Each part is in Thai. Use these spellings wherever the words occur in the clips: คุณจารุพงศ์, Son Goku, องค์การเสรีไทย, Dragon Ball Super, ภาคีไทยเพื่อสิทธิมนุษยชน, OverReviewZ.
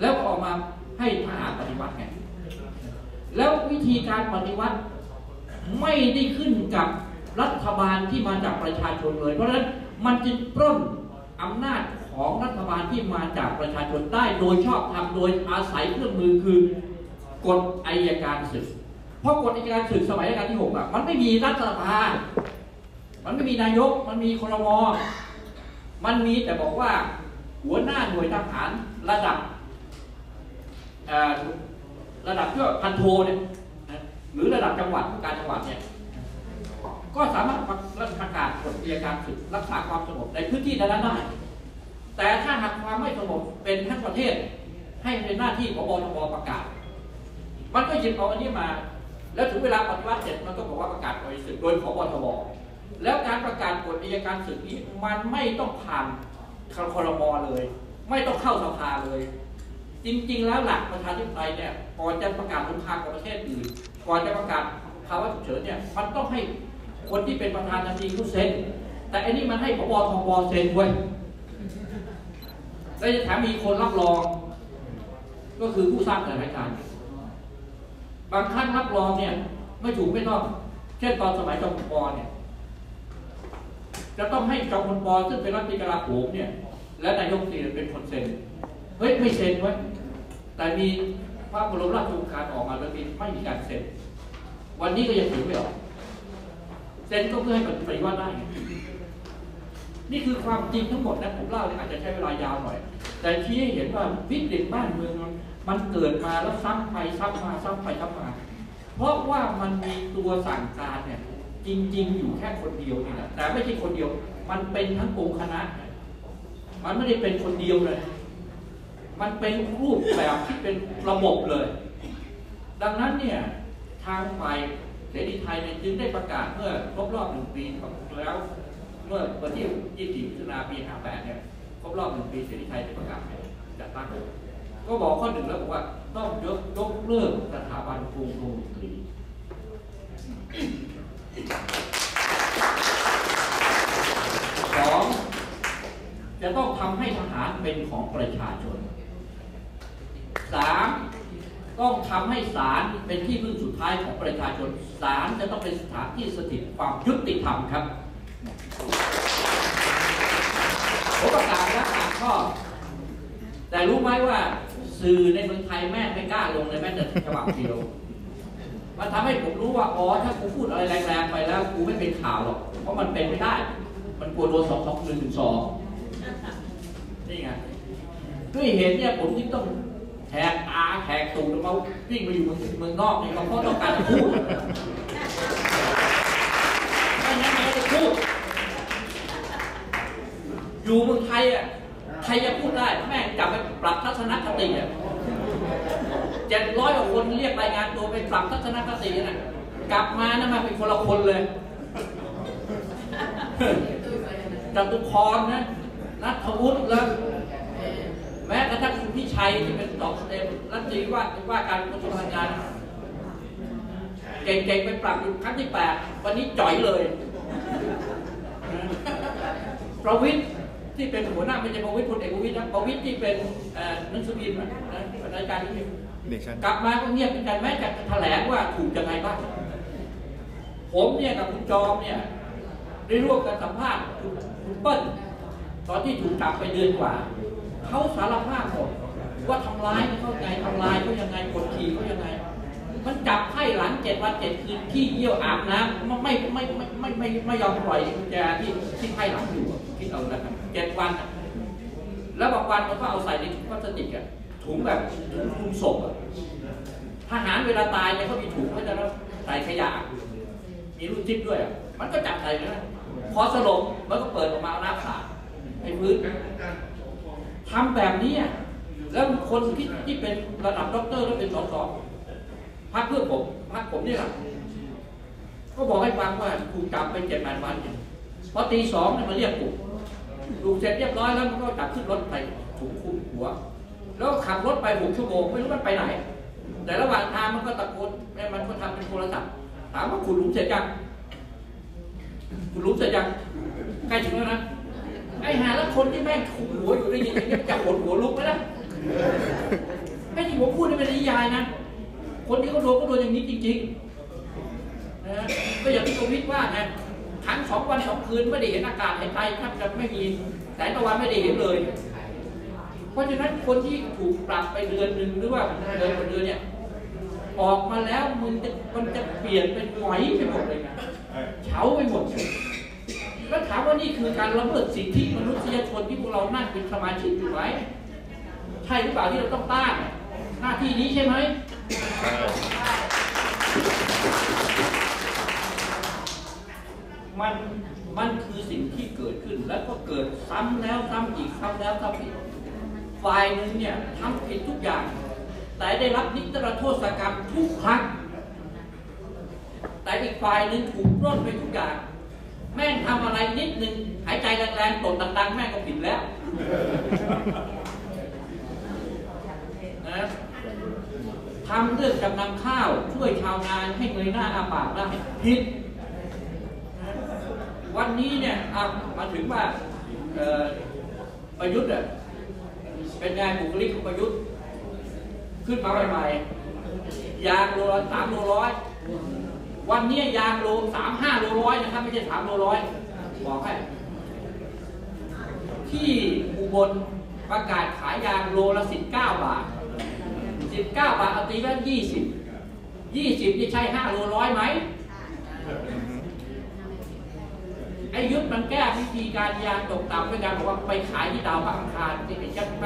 แล้วออกมาให้ทหารปฏิวัติไงแล้ววิธีการปฏิวัติไม่ได้ขึ้นกับรัฐบาลที่มาจากประชาชนเลยเพราะฉะนั้นมันจึงปล้นอำนาจของรัฐบาลที่มาจากประชาชนได้โดยชอบธรรมโดยอาศัยเครื่องมือคือกฎอัยการศึกเพราะกฎอัยการศึกสมัยรัชกาลที่ 6 มันไม่มีรัฐสภามันไม่มีนายกมันมีครม.มันมีแต่บอกว่าหัวหน้าหน่วยทหารระดับเพื่อพันโทเนี่ยหรือระดับจังหวัดผู้การจังหวัดเนี่ยก็สามารถประกาศกฎอัยการศึกรักษาความสงบในพื้นที่นั้นได้แต่ถ้าหากความไม่สงบเป็นทั้งประเทศให้เป็นหน้าที่ของบทบประกาศมันก็หยิบเอาอันนี้มาแล้วถึงเวลาปฏิวัติเสร็จมันก็บอกว่าประกาศกฎอัยการศึกโดยของบทบแล้วการประกาศกฎอัยการศึกนี้มันไม่ต้องผ่านครม.เลยไม่ต้องเข้าสภาเลยจริงๆแล้วหลักประชาธิปไตยเนี่ยก่อนจะประกาศสงครามกับประเทศอื่นก่อนจะประกาศภาวะฉุกเฉินเนี่ยมันต้องให้คนที่เป็นประธานาธิบดีเขาเซ็นแต่อันนี้มันให้ผบ.ทบ.เซ็นด้วยแล้วจะแถมมีคนรับรองก็คือผู้สร้างสถานการณ์บางครั้งรับรองเนี่ยไม่ถูกไม่ต้องเช่นตอนสมัยจอมพลปเนี่ยจะต้องให้จอมพลปซึ่งเป็นรัฐมนตรีกลาโหมเนี่ยและนายกรัฐมนตรีเป็นคนเซ็นเฮ้ยไม่เซ็นไว้แต่มีพระบรมราชโองการออกมาแล้วไม่มีการเซ็นวันนี้ก็ยังถึงไม่ออกเซ็นก็เพื่อให้ปฏิวัติได้นี่คือความจริงทั้งหมดนะผมเล่าเนี่ยอาจจะใช้เวลายาวหน่อยแต่ที่เห็นว่าวิกฤตบ้านเมืองมันเกิดมาแล้วซ้ำไปซ้ำมาซ้ำไปซ้ำมาเพราะว่ามันมีตัวสั่งการเนี่ยจริงๆอยู่แค่คนเดียวนี่แหละแต่ไม่ใช่คนเดียวมันเป็นทั้งองค์คณะมันไม่ได้เป็นคนเดียวเลยมันเป็นรูปแบบที่เป็นระบบเลยดังนั้นเนี่ยทางฝ่ายเสรีไทยจึงได้ประกาศเมื่อครบรอบ1ปีแล้วเมื่อวันที่24 มิถุนายน ปี 58 เนี่ยครบรอบ1ปีเสรีไทยได้ประกาศจัดตั้งก็บอกข้อหนึ่งแล้วบอกว่าต้องยกเลิกสถาบันกรุงธนบุรี2จะต้องทำให้ทหารเป็นของประชาชน 3. ต้องทำให้ศาลเป็นที่พึ่งสุดท้ายของประชาชนศาลจะต้องเป็นสถานที่สถิตความยุติธรรมครับผมประกาศแล้วข้อแต่รู้ไหมว่าสื่อในเมืองไทยแม่ไม่กล้าลงเลยแม่แต่ฉบับเดียวมันทำให้ผมรู้ว่าอ๋อถ้ากูพูดอะไรแรงๆไปแล้วกูไม่เป็นข่าวหรอกเพราะมันเป็นไม่ได้มันกลัวโดน2-2-1-2นี่ไงด้วยเหตุเนี่ยผมที่ต้องแหกอาแหกตูดแล้วเขาวิ่งไปอยู่เมืองนอกเนี่ยเขาต้องการพูดไม่งั้นมันจะพูดอยู่เมืองไทยอ่ะใครจะพูดได้แม่งจับไปปรับทัศนคติอ่ะ700กว่าคนเรียกรายงานตัวไปปรับทัศนคติน่ะกลับมานะมาเป็นคนละคนเลยจตุพรนะรัฐวุฒิแล้วแม้กระทั่งคุณพิชัยที่เป็นดอกเต็มรัฐมนตรีว่าการกระทรวงพลังงานเก่งๆไปปรับอยู่ครั้งที่8วันนี้จ่อยเลยประวิตรที่เป็นหัวหน้าไม่ใช่ประวิตรพลเอกประวิตรนะประวิตรที่เป็นนักสืบอินนะรายการนี้กลับมาก็เงียบเป็นการแม้จะแถลงว่าถูกยังไงบ้างผมเนี่ยกับคุณจอมเนี่ยได้ร่วมกันสัมภาษณ์คุณเปิ้ลตอนที่ถูกจับไปเดือนกว่าเขาสารภาพหมดว่าทำร้ายเขาไงทำลายเขายังไงกดขี่เขายังไงมันจับให้หลัง7 วัน 7 คืนที่เยี่ยวอาบน้ำไม่ยอมปล่อยกุญแจที่ให้หลังอยู่ที่เอาแล้ว7 วันแล้วบางวันเขาก็เอาใส่ในถุงพลาสติกอะถุงแบบคลุมศพอะทหารเวลาตายเนี่ยเขามีถุงไว้แล้วใส่ขยะมีรูดซิปด้วยมันก็จับใส่นะพอสลบมันก็เปิดออกมาเอาน้ำสาดไอ้พื้นทำแบบนี้แล้วคนที่เป็นระดับด็อกเตอร์แล้วเป็นส.ส.พักเพื่อผมพักผมนี่แหละก็บอกให้ฟังว่าถูกจับไป7-8 วันพอตี 2เนี่ยมาเรียกผมถูกเสร็จเรียบร้อยแล้วมันก็จับขึ้นรถไปถูกคุมหัวแล้วขับรถไป6 ชั่วโมงไม่รู้มันไปไหนแต่ระหว่างทางมันก็ตะโกนมันก็ทำเป็นโทรศัพท์ถามว่าคุณรู้เสร็จยังคุณรู้เสร็จยังใกล้ถึงแล้วนะไอ้หาแล้วคนที่แม่งคุมหัวอยู่ได้ยินอย่างนี้จะหัวลุกไหมล่ะ นะคนที่เขาโดนก็โดนอย่างนี้จริงๆนะก็อย่างที่โควิดว่านะครั้ง2 วัน 2 คืนไม่ได้เห็นอากาศไทยท่านจะไม่มีแสงตะวันไม่ได้เห็นเลยเพราะฉะนั้นคนที่ถูกปรับไปเดือนหนึ่งหรือว่าเดือนเนี่ยออกมาแล้วมันจะเปลี่ยนเป็นหงอยไปหมดเลยนะเฉาไปหมดแล้วถามว่านี่คือการละเมิดสิทธิมนุษยชนที่พวกเรานั่งเป็นสมาชิกอยู่ไหมใช่หรือเปล่าที่เราต้องต้านหน้าที่นี้ใช่ไหมมันคือสิ่งที่เกิดขึ้นแล้วก็เกิดซ้ำแล้วซ้ำอีกซ้ำแล้วซ้ำอีกฝ่ายหนึ่งเนี่ยทำผิดทุกอย่างแต่ได้รับนิรโทษกรรมทุกครั้งแต่อีกฝ่ายหนึ่งถูกปล้นไปทุกอย่างแม่งทำอะไรนิดนึงหายใจแรงๆตบดังๆแม่งก็ผิดแล้วนะทำเรื่องจำนำข้าวช่วยชาวนานให้เงยหน้าอาปากได้ผิดวันนี้เนี่ยมาถึงว่าประยุทธ์เป็นไงบุคลิกของประยุทธ์ขึ้นมาใหม่ๆยางโล3 โล 100วันนี้ยางโล3-5 โล 100นะครับไม่ใช่3 โล 100บอกให้ที่อุบลประกาศขายยางโลละ19 บาท19 บาทเอาตีว่า20นี่ใช่5 โล 100ไหมไอ้ยุทธมันแก้วิธีการยางตกต่ำด้วยการบอกว่าไปขายที่ดาวบางคานที่เป็นยักษ์แม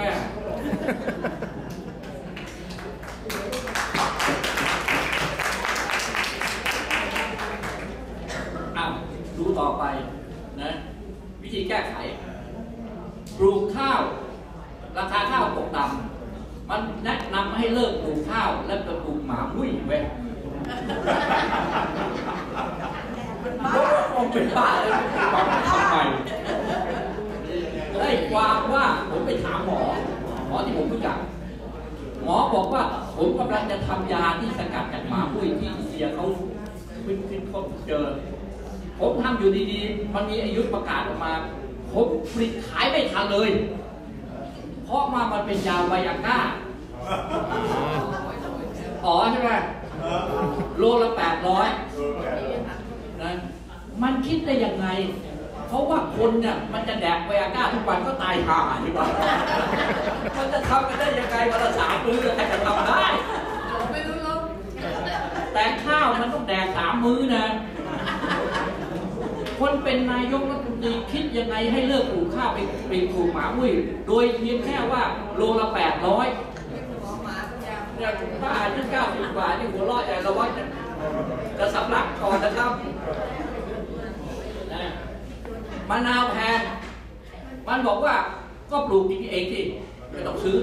่ดูต่อไปนะวิธีแก้ไขปลูกข้าวราคาข้าวตกต่ำมันแนะนำให้เลิกปลูกข้าวและไปปลูกหมามุ้ยเว้ยผมเป็นบ้าเลยทำไมได้ความว่าผมไปถามหมอที่ผมรู้จักหมอบอกว่าผมกำลังจะทำยาที่สกัดจากหมามุ้ยที่อินเดียเขาขึ้นพบเจอผมทำอยู่ดีๆมันมีอายุประกาศออกมาผมผลิตขายไม่ทันเลยเพราะมันเป็นยาไวอาก้าอ๋อใช่ไหมโลละ800นะมันคิดได้ยังไงเพราะว่าคนเนี่ยมันจะแดกไวอาก้าทุกวันก็ตายห่าดีกว่ามันจะทำกันได้ยังไงวันละ3 มื้อใครจะทำได้ไม่รู้หรอกแต่ข้าวมันต้องแดก3 มื้อนะคนเป็นนายกรัฐมนตรีคิดยังไงให้เลิกปลูกข้าวไปปลูกหมามุ้ยโดยเพียงแค่ว่าโลละ800เนี่ยป้าอายุ90 กว่านี่หัวเราะใหญ่ระวังจะสำลักก่อนนะครับมะนาวแพงมันบอกว่าก็ปลูกกินเองที่ไม่ต้องซื้อ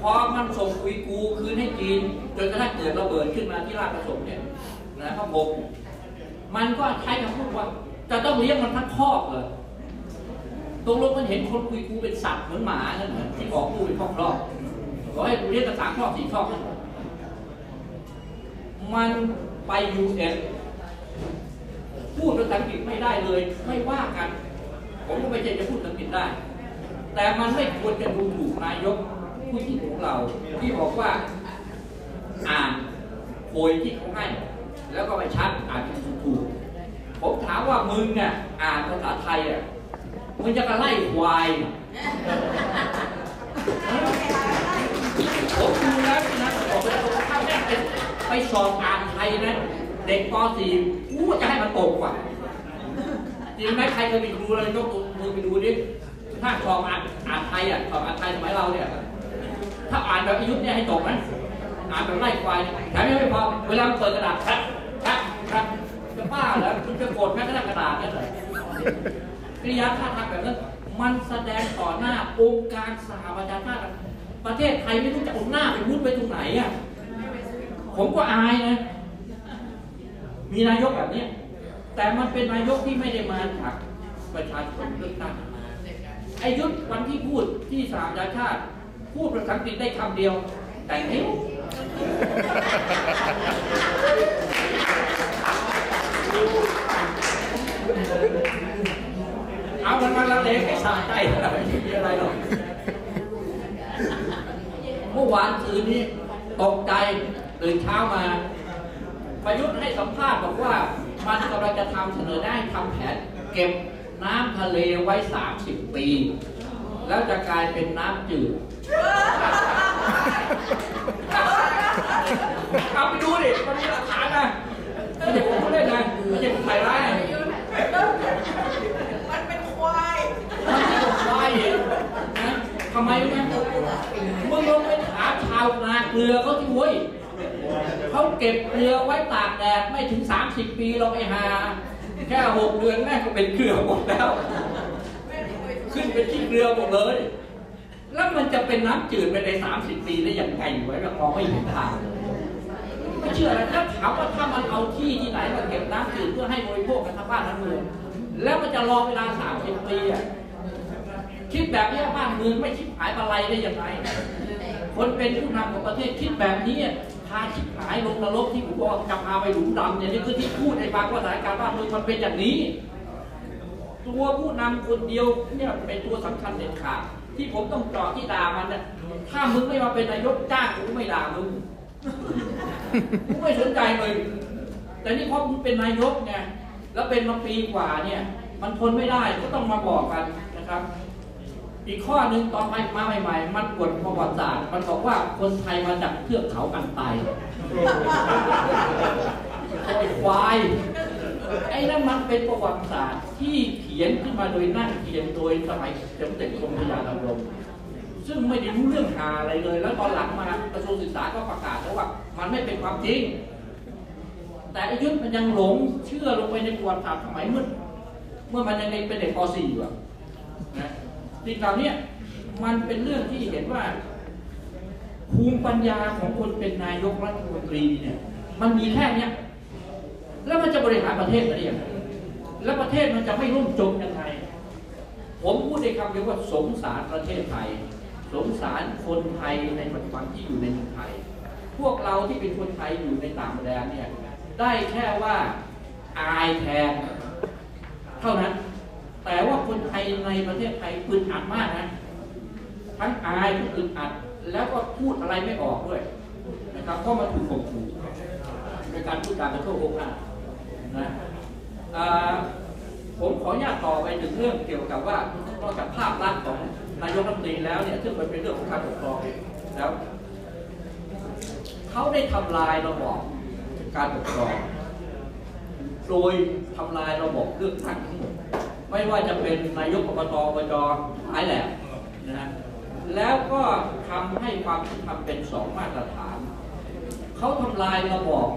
พอมันส่งอุยกูคืนให้จีนจนกระทั่งเกิดระเบิดขึ้นมาที่ราชประสงค์เนี่ยนะครับผมมันก็ใช้คำพูดว่าจะต้องเลี้ยงมันทั้งคอกเลยตรงลงมันเห็นคนคุยกูเป็นสัตว์เหมือนหมานั่นเหมือนที่บอกกูเป็นคอกรอบก็ให้เลี้ยงตั้ง3 คอก 4 คอกมันไปUNพูดภาษาอังกฤษไม่ได้เลยไม่ว่ากันผมก็ไม่ใช่จะพูดภาษาอังกฤษได้แต่มันไม่ควรจะดูถูกนายกผู้หญิงของเราที่บอกว่าอ่านโพยที่เขาให้แล้วก็ไปชัดอ่านเป็นถูกๆผมถามว่ามึงเนี่ยอ่านภาษาไทยอ่ะมึงจะมาไล่ควายผมดูแล้วนะบอกเลยว่าถ้าแม่ไปสอบอ่านไทยนะเด็กป .4 กูจะให้มันตกกว่าจริงไหมใครเคยไปดูอะไรก็มึงไปดูดิถ้าสอบอ่านไทยอ่ะสอบอ่านไทยสมัยเราเนี่ยถ้าอ่านแบบอายุเนี่ยให้ตกนะอ่านแบบไล่ควายแถมยังไม่พอเวลาเปิดกระดาษครับจะบ้าเหรอคุณจะโกรธแม่กระดาษนั่นเหรอกิริยาท่าทางแบบนั้นมันแสดงต่อหน้าองค์การสหประชาชาติประเทศไทยไม่รู้จะเอาหน้าไปมุดไปตรงไหนอ่ะผมก็อายนะมีนายกแบบนี้แต่มันเป็นนายกที่ไม่ได้มาจากประชาชนเลือกตั้งไอ้ยุทธวันที่พูดที่สหประชาชาติพูดภาษาอังกฤษได้คำเดียวแต่งนิ้วเอามันมาละเลงไอ้สายใจอะไรไม่มีอะไรหรอก วานคืนนี้ตกใจตื่นเช้ามาประยุทธ์ให้สัมภาษณ์บอกว่ามันกำลังจะทำเสนอได้ทำแผนเก็บน้ำทะเลไว้30ปีแล้วจะกลายเป็นน้ำจืดเอาไปดูดิมันมีหลักฐานนะไม่ใช่ผมเล่นนะไม่ใช่ผมถ่ายไว้มันเป็นควายนะทำไมนะมึงลงไปถามชาวนาเกลือเขาที่เว้ยเขาเก็บเกลือไว้ตากแดดไม่ถึง30ปีเราไปหาแค่6 เดือนแม่ก็เป็นเกลือหมดแล้วขึ้นเป็นขี้เกลือหมดเลยแล้วมันจะเป็นน้ำจืดไปใน30ปีได้อย่างไรไว้แบบมองไม่เห็นทางไม่เชื่อนะถ้าถามว่าถ้ามันเอาที่ที่ไหนมาเก็บน้ำจืดเพื่อให้บริโภคกันทั้งบ้านทั้งเมืองแล้วมันจะรอเวลา30 ปีอ่ะคิดแบบนี้บ้านเมืองไม่ชิบหายอะไรได้อย่างไรคนเป็นผู้นำของประเทศคิดแบบนี้พาชิบหายลงนรกที่ผมบอกจะพาไปหลุมดำเนี่ยนี่คือที่พูดในบางสถานการณ์บ้านเมืองมันเป็นอย่างนี้ตัวผู้นำคนเดียวเนี่ยเป็นตัวสำคัญเด็ดขาดที่ผมต้องจอดที่ด่ามันเนี่ยถ้ามึงไม่มาเป็นนายกจ้างกูไม่ด่ามึงกูไม่สนใจมึงแต่นี่เพราะมึงเป็นนายกไงแล้วเป็นมาปีกว่าเนี่ยมันทนไม่ได้ก็ต้องมาบอกกันนะครับอีกข้อหนึ่งตอนไปมาใหม่ๆมันกดประวัติศาสตร์มันบอกว่าคนไทยมาจากเทือกเขาอันไตควายไอ้นั่นมันเป็นประวัติศาสตร์ที่เขียนขึ้นมาโดยนั่งเขียนโดยสมัยสมเด็จกรมพระยาดำรงซึ่งไม่ได้รู้เรื่องหาอะไรเลยแล้วตอนหลังมากระทรวงศึกษาก็ประกาศแล้วว่ามันไม่เป็นความจริงแต่อยุธมันยังหลงเชื่อลงไปในประวัติศาสตร์สมัยเมื่อมันยังเป็นเด็กป .4 อยู่นะสิ่งเหล่านี้มันเป็นเรื่องที่เห็นว่าภูมิปัญญาของคนเป็นนายกรัฐมนตรีเนี่ยมันมีแค่นี้แล้วมันจะบริหารประเทศได้ยังไงแล้วประเทศมันจะไม่ล่มจมยังไงผมพูดในคำเดียวว่าสงสารประเทศไทยสงสารคนไทยในปัจจุบันที่อยู่ในเมืองไทยพวกเราที่เป็นคนไทยอยู่ในต่างประเทศเนี่ยได้แค่ว่าอายแทนเท่านั้นแต่ว่าคนไทยในประเทศไทยอึดอัดมากนะทั้งอายทั้งอึดอัดแล้วก็พูดอะไรไม่ออกด้วยนะครับเพราะมันถูกข่มขู่ในการพูดการเป็นโทษโกงนะผมขออนุญาตต่อไปถึงเรื่องเกี่ยวกับว่านอกจากภาพลักษณ์ของนายกรัฐมนตรีแล้วเนี่ยซึ่งมันเป็นเรื่องของการปกครองแล้วเขาได้ทำลายระบอบการปกครองโดยทำลายระบอบเลือกตั้งทั้งหมดไม่ว่าจะเป็นนายกอบต.อบจ.หายแหลกนะแล้วก็ทำให้ความยุติธรรมเป็น2 มาตรฐานเขาทำลายระบอบ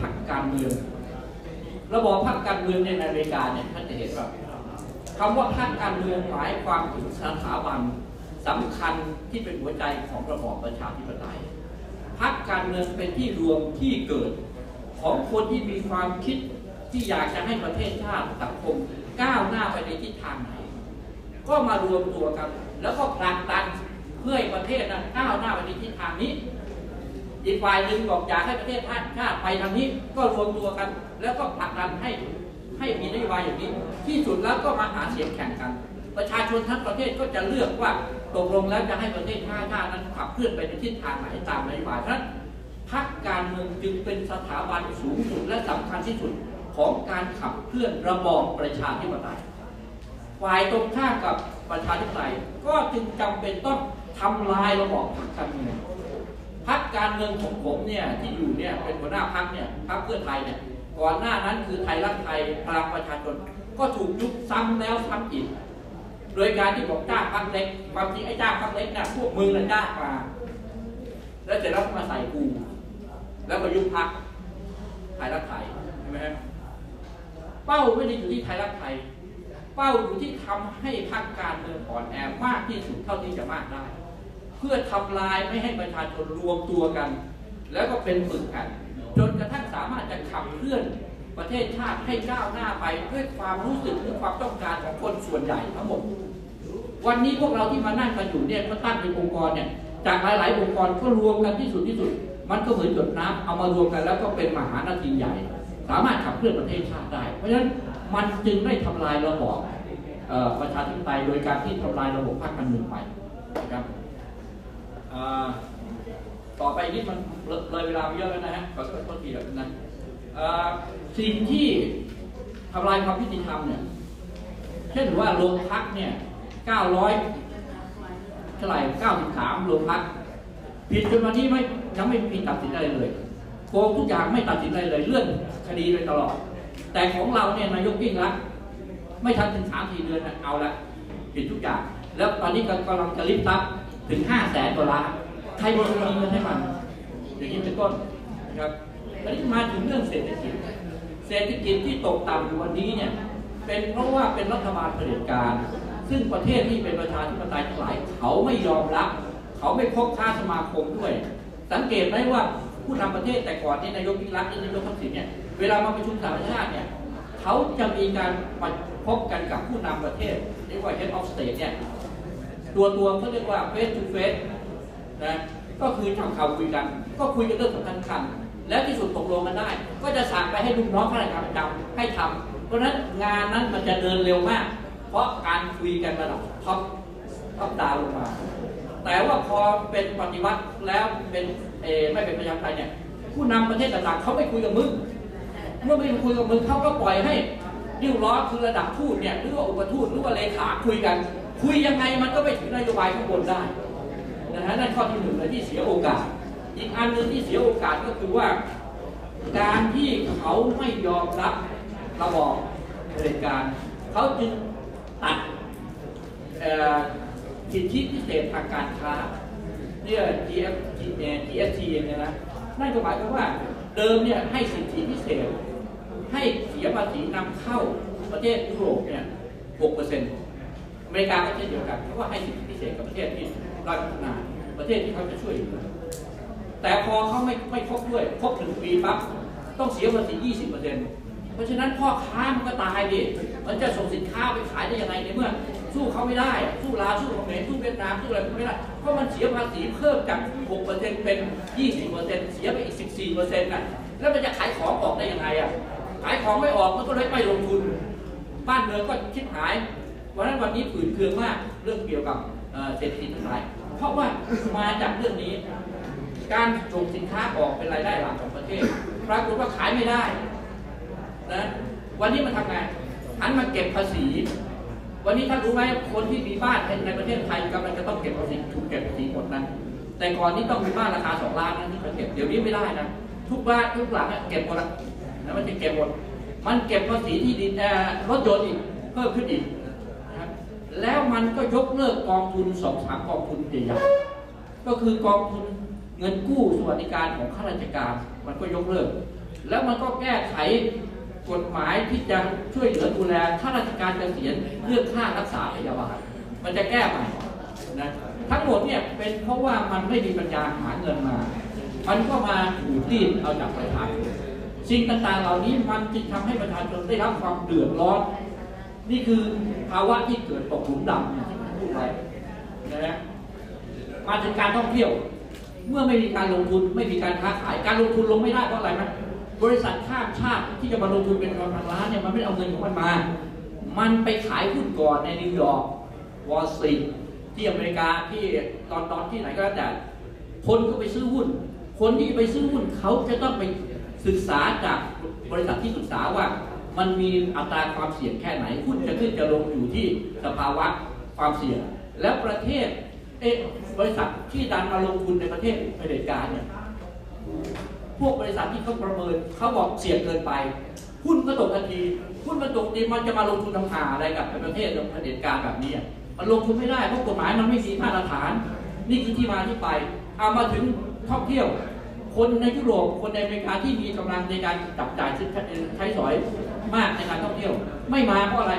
พรรคการเมืองระบอบพรรคการเมืองในอเมริกาเนี่ยท่านจะเห็นว่าคำว่าพรรคการเมืองหมายความถึงสถาบันสำคัญที่เป็นหัวใจของระบอบประชาธิปไตยพรรคการเมืองเป็นที่รวมที่เกิดของคนที่มีความคิดที่อยากจะให้ประเทศชาติสังคมก้าวหน้าไปในทิศทางไหนก็มารวมตัวกันแล้วก็ผลักดันเพื่อให้ประเทศนั้นก้าวหน้าไปในทิศทางนี้อีกฝ่ายหนึ่งบอกอยากให้ประเทศชาติไปทางนี้ก็รวมตัวกันแล้วก็ผลักดันให้มีนโยบายอย่างนี้ที่สุดแล้วก็มาหาเสียงแข่งกันประชาชนทั้งประเทศก็จะเลือกว่าตกลงแล้วจะให้ประเทศชาตินั้นขับเคลื่อนไปในทิศทางไหนตามนโยบายนั้นพรรคการเมืองจึงเป็นสถาบันสูงสุดและสำคัญที่สุดของการขับเคลื่อนระบอบประชาธิปไตยฝ่ายตรงข้ามกับประชาธิปไตยก็จึงจำเป็นต้องทำลายระบอบพรรคการเมืองพรรคการเมืองของผมเนี่ยที่อยู่เนี่ยเป็นหัวหน้าพรรคเนี่ยพรรคเพื่อไทยเนี่ยก่อนหน้านั้นคือไทยรักไทยพลังประชาชนก็ถูกยุบซ้ำแล้วซ้ำอีกโดยการที่บอกจ้างพรรคเล็กความจริงไอ้จ้างพรรคเล็กน่ะพวกมึงน่ะจ้างมาแล้วเสร็จแล้วมาใส่กูแล้วก็ยุบพรรคไทยรักไทยใช่ไหมครับเป้าไม่ได้อยู่ที่ไทยรักไทยเป้าอยู่ที่ทำให้พรรคการเมืองอ่อนแอมากที่สุดเท่าที่จะมากได้เพื่อทำลายไม่ให้ประชาชนรวมตัวกันแล้วก็เป็นปึกกันจนกระทั่งสามารถจะขับเคลื่อนประเทศชาติให้ก้าวหน้าไปด้วยความรู้สึกหรือความต้องการของคนส่วนใหญ่ทั้งหมดวันนี้พวกเราที่มานั่งกันอยู่เนี่ยก็ตั้งเป็นองค์กรเนี่ยจากหลายๆองค์กรก็รวมกันที่สุดมันก็เหมือนหยดน้ำเอามารวมกันแล้วก็เป็นมหานาทีใหญ่สามารถขับเคลื่อนประเทศชาติได้เพราะฉะนั้นมันจึงได้ทำลายระบอบประชาธิปไตยโดยการที่ทำลายระบบพรรคการเมืองไปนะครับ ต่อไปนี่มันเลยเวลาไปเยอะแล้วนะฮะขอโทษทีแล้วนะสิ่งที่ทำลายความยุติธรรมเนี่ยเช่นว่าโรงพักเนี่ย900เท่าไหร่93โรงพักผิดจนวันที่ไม่ยังไม่มีตัดสินอะไรเลยโกงทุกอย่างไม่ตัดสินอะไรเลยเลื่อนคดีไปตลอดแต่ของเราเนี่ยนายกยิ่งรักไม่ทันถึง 3-4 เดือนเอาละผิดทุกอย่างแล้วตอนนี้กำลังจะลิฟต์รับถึง 500,000 กว่าล้านใครบริหารเงินให้มันอย่างนี้เป็นต้นนะครับแล้วที่มาถึงเรื่องเศรษฐกิจที่ตกต่ำอยู่วันนี้เนี่ยเป็นเพราะว่าเป็นรัฐบาลเผด็จการซึ่งประเทศที่เป็นประชาธิปไตยทั้งหลายเขาไม่ยอมรับเขาไม่คบค้าสมาคมด้วยสังเกตได้ว่าผู้นำประเทศแต่ก่อนที่นายกยิ่งรักหรือนายกทักษิณเนี่ยเวลามาประชุมสาธารณชาติเนี่ยเขาจะมีการพบกันกับผู้นำประเทศเรียกว่า head of state เนี่ยตัวเขาเรียกว่า face to face นะก็คือทำข่าวคุยกันก็คุยกันเรื่องสำคัญๆแล้วที่สุดตกลงกันได้ก็จะสั่งไปให้ลูกน้องข้าราชการประจำให้ทำเพราะนั้นงานนั้นมันจะเดินเร็วมากเพราะการคุยกันระดับท็อปดาวลงมาแต่ว่าพอเป็นปฏิวัติแล้วเป็นไม่เป็นประชาธิปไตยเนี่ยผู้นำประเทศต่างๆเขาไม่คุยกับมึงเมื่อไม่คุยกับมึงเขาก็ปล่อยให้ดิ้วล้อคือระดับทูตเนี่ยหรือว่าอุปทูตหรือว่าเลขาคุยกันคุยยังไงมันก็ไปถึงนโยบายข้างบนได้นะฮะนั่นข้อที่หนึ่งและที่เสียโอกาสอีกอันหนึ่งที่เสียโอกาสก็คือว่าการที่เขาไม่ยอมรับระบอบเผด็จการเขาจึงตัดสิทธิพิเศษทางการค้าเนี่ย GST เนี่ยนะนั่นก็หมายความว่าเดิมเนี่ยให้สิทธิพิเศษให้เสียภาษีนำเข้าประเทศยุโรปเนี่ย 6% อเมริกาก็เช่นเดียวกันเพราะว่าให้สิทธิพิเศษกับประเทศที่ร่ำรวยนานประเทศที่เขาจะช่วยแต่พอเขาไม่ครบด้วยครบ1ปีปั๊บต้องเสียภาษี 20% เพราะฉะนั้นพ่อค้ามันก็ตายดิมันจะส่งสินค้าไปขายได้ยังไงในเมื่อสู้เขาไม่ได้สู้ลาวสู้เขมรสู้เวียดนามสู้อะไรไม่ได้เพราะมันเสียภาษีเพิ่มจาก 6% เป็น 20% เสียไปอีก 14% น่ะแล้วมันจะขายของออกได้ยังไงอ่ะขายของไม่ออกมันก็เลยไม่ลงทุนบ้านเมืองก็ชิบหายวันนั้นวันนี้ฝืนเคืองมากเรื่องเกี่ยวกับเศรษฐกิจทั้งหลายเพราะว่ามาจากเรื่องนี้การส่งสินค้าออกเป็นรายได้หลักของประเทศปรากฏว่าขายไม่ได้นะวันนี้มันทำไงหันมาเก็บภาษีวันนี้ท่านรู้ไหมคนที่มีบ้านในประเทศไทยกำลังจะต้องเก็บภาษีถูกเก็บภาษีหมดนะแต่ก่อนนี้ต้องมีบ้านราคา2 ล้านนะที่เขาเก็บเดี๋ยวนี้ไม่ได้นะทุกบ้านทุกหลังเก็บหมดละแล้วมันจะเก็บหมดมันเก็บภาษีที่ดินรถยนต์อีกเพิ่มขึ้นอีกนะครับแล้วมันก็ยกเลิกกองทุน 2-3 กองทุนใหญ่ๆก็คือกองทุนเงินกู้สวัสดิการของข้าราชการมันก็ยกเลิกแล้วมันก็แก้ไขกฎหมายที่จะช่วยเหลือดูแลข้าราชการเกษียณเรื่องค่ารักษาพยาบาลมันจะแก้ใหม่นะทั้งหมดเนี่ยเป็นเพราะว่ามันไม่มีปัญญาหาเงินมามันก็มาถูกรีดเอาจากประชาชนสิ่งต่างๆเหล่านี้มันจึงทำให้ประชาชนได้รับความเดือดร้อนนี่คือภาวะที่เกิดตกหลุมดำที่ผมพูดไว้นะฮะมาถึงการท่องเที่ยวเมื่อไม่มีการลงทุนไม่มีการค้าขายการลงทุนลงไม่ได้เพราะอะไรไหมบริษัทข้ามชาติที่จะมาลงทุนเป็น1,000 ล้านเนี่ยมันไม่เอาเงินของมันมามันไปขายหุ้นก่อนในนิวยอร์กวอลล์สตรีทที่อเมริกาที่ลอนดอนที่ไหนก็แล้วแต่คนก็ไปซื้อหุ้นคนที่ไปซื้อหุ้นเขาจะต้องไปศึกษาจากบริษัทที่ศึกษาว่ามันมีอัตราความเสี่ยงแค่ไหนหุ้นจะขึ้นจะลงอยู่ที่สภาวะความเสี่ยงแล้วประเทศบริษัทที่ดันมาลงทุนในประเทศเผด็จการเนี่ยพวกบริษัทที่เขาประเมินเขาบอกเสี่ยงเกินไปหุ้นก็ตกทันทีหุ้นมันตกทีมันจะมาลงทุนทำหาอะไรกับประเทศเผด็จการแบบนี้มันลงทุนไม่ได้เพราะกฎหมายมันไม่มีมาตรฐานนี่คือที่มาที่ไปเอามาถึงท่องเที่ยวคนในยุโรปคนในอเมริกาที่มีกำลังในการจับจ่ายใช้สอยมากในการท่องเที่ยวไม่มาเพราะอะไร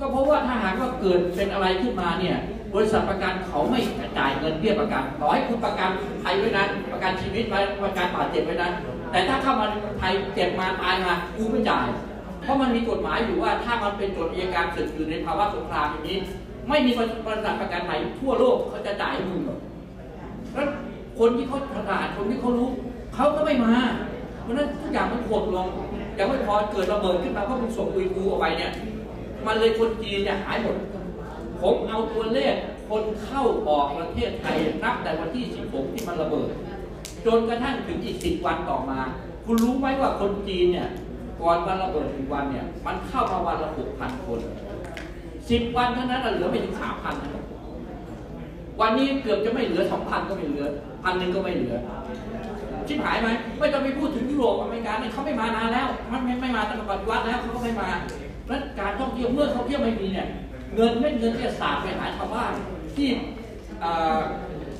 ก็เพราะว่าถ้าหากว่าเกิดเป็นอะไรขึ้นมาเนี่ยบริษัทประกันเขาไม่จ่ายเงินเบี้ยประกันขอให้คุณประกันภัยไว้นะประกันชีวิตไว้ประกันบาดเจ็บไว้นะแต่ถ้าเข้ามาไทยเจ็บมาตายมากูไม่จ่ายเพราะมันมีกฎหมายอยู่ว่าถ้ามันเป็นโจทย์อัยการศึกอยู่ในภาวะสงครามอย่างนี้ไม่มีบริษัทประกันไหนทั่วโลกเขาจะจ่ายมึงหรอกแล้วคนที่เขาฉลาดคนที่เขารู้เขาก็ไม่มาเพราะนั้นทุกอย่างมันควบลงยังไม่พอเกิดระเบิดขึ้นมาเพราะมึงส่งอุยกูออกไปเนี่ยมันเลยคนจีนเนี่ยหายหมดผมเอาตัวเลขคนเข้าออกประเทศไทยนับแต่วันที่ 16ที่มันระเบิด จนกระทั่งถึงอีก10 วันต่อมาคุณรู้ไหมว่าคนจีนเนี่ยก่อนวันระเบิด1 วันเนี่ยมันเข้ามาวันละ 6,000 คน10 วันเท่านั้นเหลือไม่ถึง 3,000 นะวันนี้เกือบจะไม่เหลือ 2,000 ก็ไม่เหลือ 1,000 ก็ไม่เหลือชิบหายไหมไม่ต้องไปพูดถึงยุโรปอเมริกาเนี่ยเขาไม่มานานแล้วไม่มาตั้งแต่ปฏิวัติแล้วเขาก็ไม่มาและการท่องเที่ยวเมื่อท่องเที่ยวไม่มีเนี่ยเงินไม่เงินที่ศาสตร์ไปหาชาวบ้านที่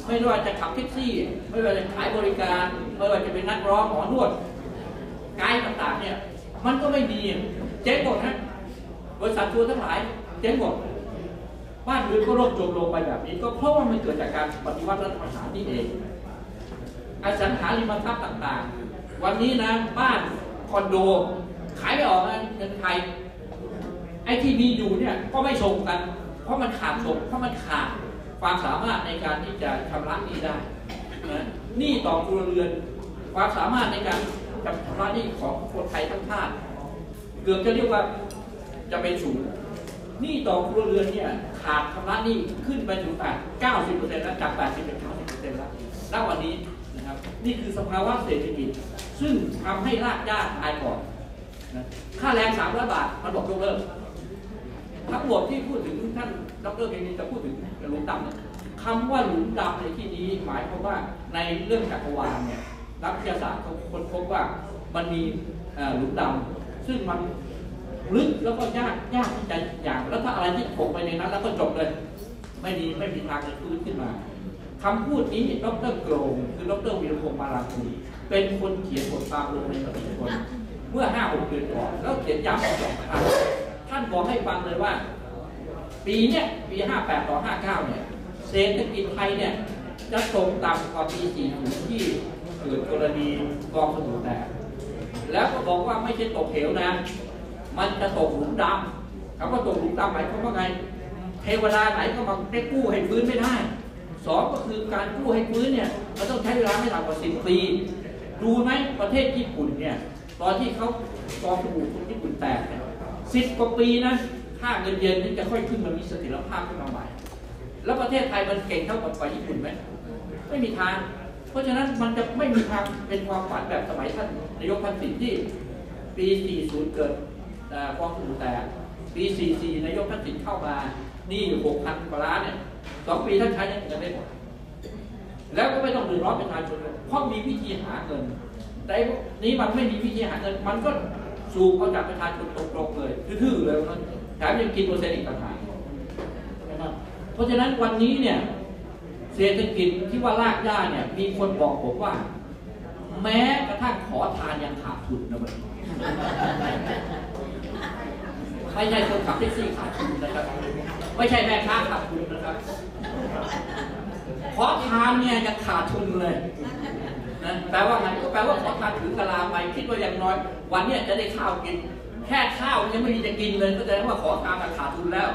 ไม่ว่าจะขับแท็กซี่ไม่ว่าจะขายบริการไม่ว่าจะเป็นนักร้องหมอนวดไกด์ต่างๆเนี่ยมันก็ไม่ดีเจ๊งหมดนะบริษัททัวร์ทั้งหลายเจ๊งหมดบ้านเมืองก็ร่มจมลงไปแบบนี้ก็เพราะว่ามันเกิดจากการปฏิวัติรัฐประหารนี่เองอสังหาริมทรัพย์ต่างๆวันนี้นะบ้านคอนโดขายไม่ออกนะเงินไทยไอ้ที่มีอยู่เนี่ยก็ไม่ส่งกันเพราะมันขาดส่งเพราะมันขาดความสามารถในการที่จะชำระหนี้ได้นะหนี้ต่อครัวเรือนความสามารถในการชำระหนี้ของคนไทยทั้งชาติเกือบจะเรียกว่าจะเป็นศูนย์หนี้ต่อครัวเรือนเนี่ยขาดชำระหนี้ขึ้นไปถึง90% แล้วจาก 80% เป็น 90% แล้วณวันนี้นะครับนี่คือสภาวะเศรษฐกิจซึ่งทำให้รากหญ้าตายก่อนนะค่าแรง300 บาทมันบอกยกเลิกทั้งหมดที่พูดถึงท่านดร.เพ็ญนินจะพูดถึงหลุมดำเนี่ยคำว่าหลุมดำในที่นี้หมายความว่าในเรื่องจักรวาลเนี่ยนักวิทยาศาสตร์เขาค้นพบว่ามันมีหลุมดำซึ่งมันลึกแล้วก็ยากที่จะอย่างแล้วถ้าอะไรที่ถกไปในนั้นแล้วก็จบเลยไม่มีทางจะฟื้นขึ้นมาคำพูดนี้ดร.โกรงคือดร.วีรพงษ์มาลาภูเป็นคนเขียนบทความลงในปฏิทินเมื่อ 5-6 เดือนก่อนแล้วเขียนย้ำ2 ครั้งท่านบอกให้ฟังเลยว่าปีเนี้ยปี 58 ต่อ 59 เนี่ยเศรษฐกิจไทยเนี่ยจะตกต่ำกว่าปี 40 ที่เกิดกรณีกองสมุนแตกแล้วก็บอกว่าไม่ใช่ตกเหวนะมันจะตกหลุมดำเขาก็ตกหลุมดำหมายความว่าไงเทวดาไหนก็มาได้กู้ให้ฟื้นไม่ได้2 ก็คือการกู้ให้ฟื้นเนี่ยมันต้องใช้เวลาไม่ต่ำกว่า 10 ปีดูไหมประเทศญี่ปุ่นเนี่ยตอนที่เขากองสมุนของญี่ปุ่นแตกเนี่ย10 กว่าปีนะค่าเงินเยนนี่จะค่อยขึ้นมันมีเสถียรภาพขึ้นมาใหม่แล้วประเทศไทยมันเก่งเท่ากับฝ่ายญี่ปุ่นไหมไม่มีทางเพราะฉะนั้นมันจะไม่มีทางเป็นความฝันแบบสมัยท่านนายกทักษิณที่ปี 40 เกิดฟองสบู่แตกปี 44 นายกทักษิณเข้ามานี่ 6,000 กว่าล้านเนี่ย2 ปีท่านใช้เงินได้หมดแล้วก็ไม่ต้องเดือดร้อนประชาชนเพราะมีวิธีหาเงินแต่นี้มันไม่มีวิธีหาเงินมันก็สูบเอาจากประชาชนตกๆเลยทื่อๆเลยนะแถมยังกินเปอร์เซ็นต์อีกต่างหากนะครับเพราะฉะนั้นวันนี้เนี่ยเศรษฐกิจที่ว่ารากหญ้าเนี่ยมีคนบอกผมว่าแม้กระทั่งขอทานยังขาดทุนนะมันไม่ใช่คนขับแท็กซี่ขาดทุนนะครับไม่ใช่แม่ค้าขาดทุนนะครับขอทานเนี่ยยังขาดทุนเลยนะแปลว่าไงก็แปลว่าขอทานถือกะลาไปคิดว่าอย่างน้อยวันนี้จะได้ข้าวกินแค่ข้าวยังไม่มีจะกินเลยก็แสดงว่าขอทานขาดทุนแล้ว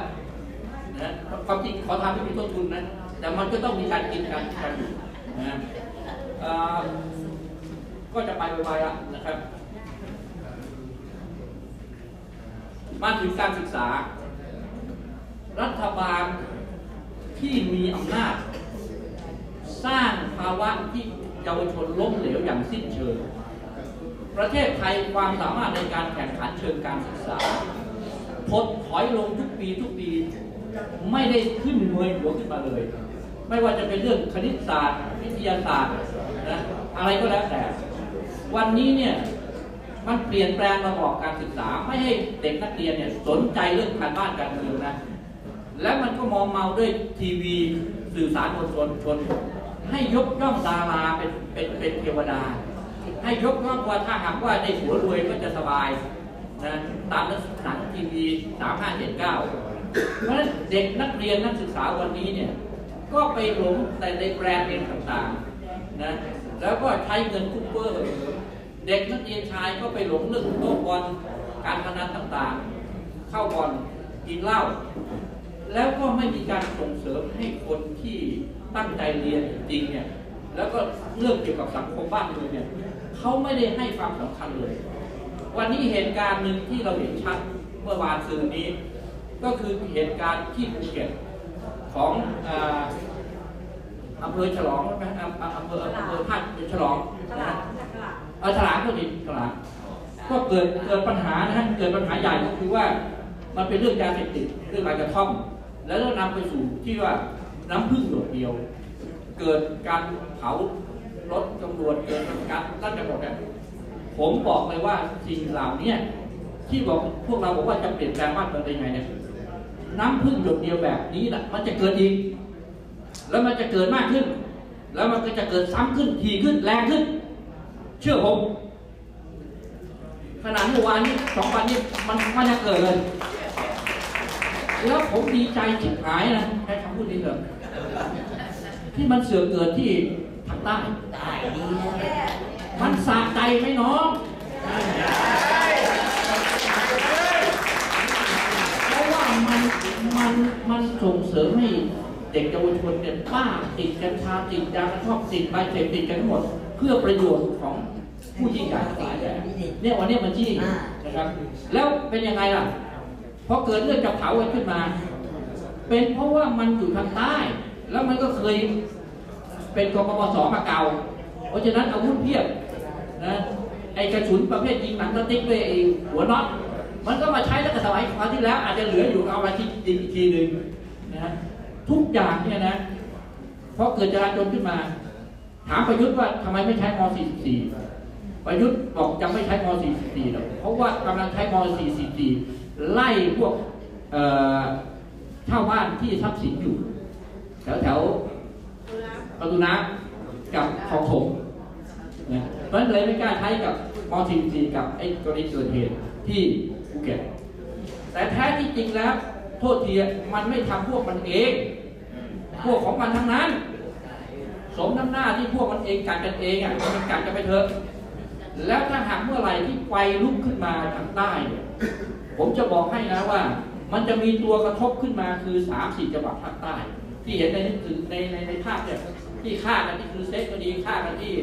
นะความจริงขอทานไม่มีต้นทุนนะแต่มันก็ต้องมีการกินการทานอยู่นะก็จะไปไวๆละนะครับมาถึงการศึกษารัฐบาลที่มีอำนาจสร้างภาวะที่เยาวชนล้มเหลวอย่างสิ้นเชิงประเทศไทยความสามารถในการแข่งขันเชิงการศึกษาถดถอยลงทุกปีไม่ได้ขึ้นเงยหัวขึ้นมาเลยไม่ว่าจะเป็นเรื่องคณิตศาสตร์วิทยาศาสตร์นะอะไรก็แล้วแต่วันนี้เนี่ยมันเปลี่ยนแปลงระบบการศึกษาไม่ให้เด็กนักเรียนเนี่ยสนใจเรื่องการบ้านการเมืองนะและมันก็มองเมาด้วยทีวีสื่อสารมวลชนให้ยกย่องดาราเป็นเทวดาให้ยกย่องว่าถ้าหากว่าได้หัวรวยก็จะสบายนะตามลักษณะทีวี 3579 เพราะฉะนั้นเด็กนักเรียนนักศึกษาวันนี้เนี่ยก็ไปหลงแต่ในแบรนด์เองต่างๆนะแล้วก็ใช้เงินคุ้มเฟ้อเด็กนักเรียนชายก็ไปหลงเรื่องโต๊ะบอลการพนันต่างๆเข้าบอลกินเหล้าแล้วก็ไม่มีการส่งเสริมให้คนที่ตั้งใจเรียนจริงเนี่ยแล้วก็เรื่องเกี่ยวกับสังคมบ้านเมืองเนี่ยเขาไม่ได้ให้ความสำคัญเลยวันนี้เหตุการณ์หนึ่งที่เราเห็นชัดเมื่อวานซืนนี้ก็คือเหตุการณ์ที่ภูเก็ตของ อำเภอฉลองนะอำเภอท่าฉลองฉลามก็ติดฉลามก็เกิดปัญหานะฮะเกิดปัญหาใหญ่ก็คือว่ามันเป็นเรื่องยาเสพติดเรื่องใบกระท่อมแล้วนำไปสู่ที่ว่าน้ำพึ่งหยดเดียวเกิดการเผาลดจำนวนเกิดการตั้งแต่หมดเนี่ยผมบอกเลยว่าสิ่งเหล่านี้ที่บอกพวกเราบอกว่าจะเปลี่ยนแปลงบ้านเมืองได้ไงเนี่ยน้ำพึ่งหยดเดียวแบบนี้แหละมันจะเกิดอีกแล้วมันจะเกิดมากขึ้นแล้วมันก็จะเกิดซ้ำขึ้นทีขึ้นแรงขึ้นเชื่อผมขนาดเมื่อวานนี้2 วันนี้มันจะเกิดเลยแล้วผมดีใจฉิบหายนะใช้คำพูดนี้เถอะที่มันเสือกเกิดที่ทางใต้มันสะใจไหมน้องเพราะว่ามันส่งเสริมให้เด็กเยาวชนเนี่ยบ้าติดกัญชาติดยาชอบติดใบเสพติดกันหมดเพื่อประโยชน์ของผู้ยิ่งใหญ่หลายแหล่เนี่ยวันนี้มันจี้นะครับแล้วเป็นยังไงล่ะพอเกิดเรื่องกระเผากันขึ้นมาเป็นเพราะว่ามันอยู่ทางใต้แล้วมันก็เคยเป็นกปปสมาเก่าเพราะฉะนั้นอาวุธเพียบนะไอกระสุนประเภทยิงหนังสติ๊กด้วยไอหัวน็อตมันก็มาใช้ตั้งแต่สมัยคราวที่แล้วอาจจะเหลืออยู่เอามาทิ้งอีกทีหนึ่งนะทุกอย่างเนี่ยนะเพราะเกิดจราจรขึ้นมาถามประยุทธ์ว่าทำไมไม่ใช้ม.44 ประยุทธ์บอกจะไม่ใช้ม.44 หรอกเพราะว่ากำลังใช้ม.44 ไล่พวกชาวบ้านที่ทรัพย์สินอยู่แถวประตูน้ำกับของผมนะเพราะฉะนั้นเลยไม่กล้าใช้กับม.44 กับไอ้กรณีเกิดเหตุที่ภูเก็ตแต่แท้ที่จริงแล้วโทษทีมันไม่ทำพวกมันเองพวกของมันทั้งนั้นสมน้ำหน้าที่พวกมันเองกันเองอ่ะมันกันจะไปเถอะแล้วถ้าหากเมื่อไหร่ที่ไฟลุกขึ้นมาทางใต้ผมจะบอกให้นะว่ามันจะมีตัวกระทบขึ้นมาคือ 3-4 จังหวัดภาคใต้ที่เห็นในถึงในภาพเนี่ยที่ฆ่ากันที่คือเซ็ตก็ดีฆ่ากันที่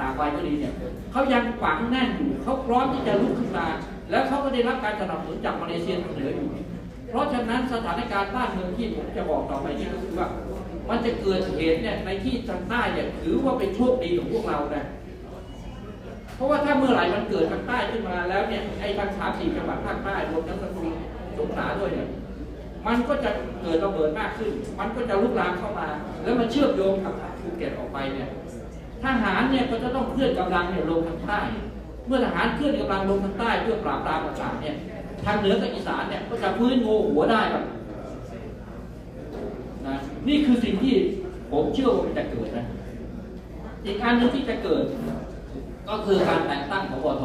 ตากไฟก็ดีเนี่ยเขายังฝังแน่นอยู่เขาพร้อมที่จะลุกขึ้นมาแล้วเขาก็ได้รับการสนับสนุนจากมาเลเซียเหนืออยู่เพราะฉะนั้นสถานการณ์บ้านเมืองที่ผมจะบอกต่อไปนี้ก็คือว่ามันจะเกิดเหตุเนี่ยในที่ทางใต้เนี่ยถือว่าเป็นโชคดีของพวกเรานะเพราะว่าถ้าเมื่อไหร่มันเกิดทางใต้ขึ้นมาแล้วเนี่ยไอ้ทาง3-4 จังหวัดภาคใต้รวมทั้งกระบี่สงขลาด้วยเนี่ยมันก็จะเกิดระเบิดมากขึ้นมันก็จะลุกลามเข้ามาแล้วมันเชื่อมโยงกับภูเก็ตออกไปเนี่ยทหารเนี่ยก็จะต้องเคลื่อนกำลังเนี่ยลงทางใต้เมื่อทหารเคลื่อนกำลังลงทางใต้เพื่อปราบปรามต่างๆเนี่ยทางเหนือกับอีสานเนี่ยก็จะพื้นโง่หัวได้แบบนะนี่คือสิ่งที่ผมเชื่อว่ามันจะเกิดนะอีกอันหนึ่งที่จะเกิดก็คือการแต่งตั้งผบ.ทบ.ผบ.ทบ.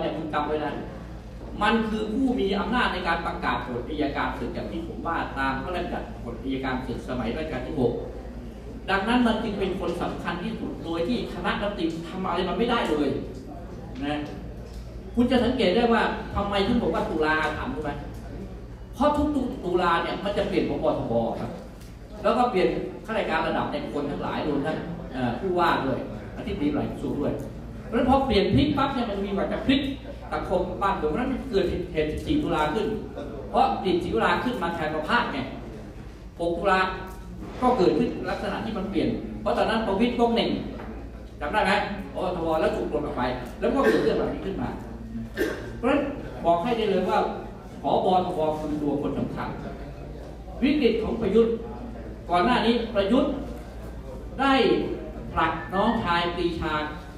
เนี่ยคุณจำไว้นะมันคือผู้มีอำนาจในการประกาศกฎอัยการศึกอย่างที่ผมว่าตามพระราชบัญญัติกฎอัยการศึกสมัยรัชกาลที่ 6ดังนั้นมันจึงเป็นคนสำคัญที่สุดโดยที่คณะรัฐมนตรีทำอะไรมันไม่ได้เลยนะคุณจะสังเกตได้ว่าทำไมถึงบอกว่าตุลาถามรู้ไหมเพราะทุกตุลาเนี่ยมันจะเปลี่ยนผบ.ทบ.ครับแล้วก็เปลี่ยนข้าราชการระดับในคนทั้งหลายรวมทั้งผู้ว่าด้วยอธิบดีหลายกระทรวงด้วยเพราะฉะนั้นพอเปลี่ยนพลิกปั๊บเนี่ยมันมีว่าจะพลิกสังคมบ้านเมืองนั้นเกิดเหตุ14 ตุลาขึ้นเพราะ14 ตุลาขึ้นมาแทนประภาสไง 6 ตุลาก็เกิดขึ้นลักษณะที่มันเปลี่ยนเพราะตอนนั้นประวิตรก้มหนึ่งจำได้ไหมผบ.ทบ.แล้วถูกปลดออกไปแล้วก็เกิดเรื่องแบบนี้ขึ้นมาเพราะฉะนั้นบอกให้ได้เลยว่าผบ.ทบ.คือตัวคนสำคัญวิกฤตของประยุทธ์ก่อนหน้านี้ประยุทธ์ได้ผลักน้องชายปรีชา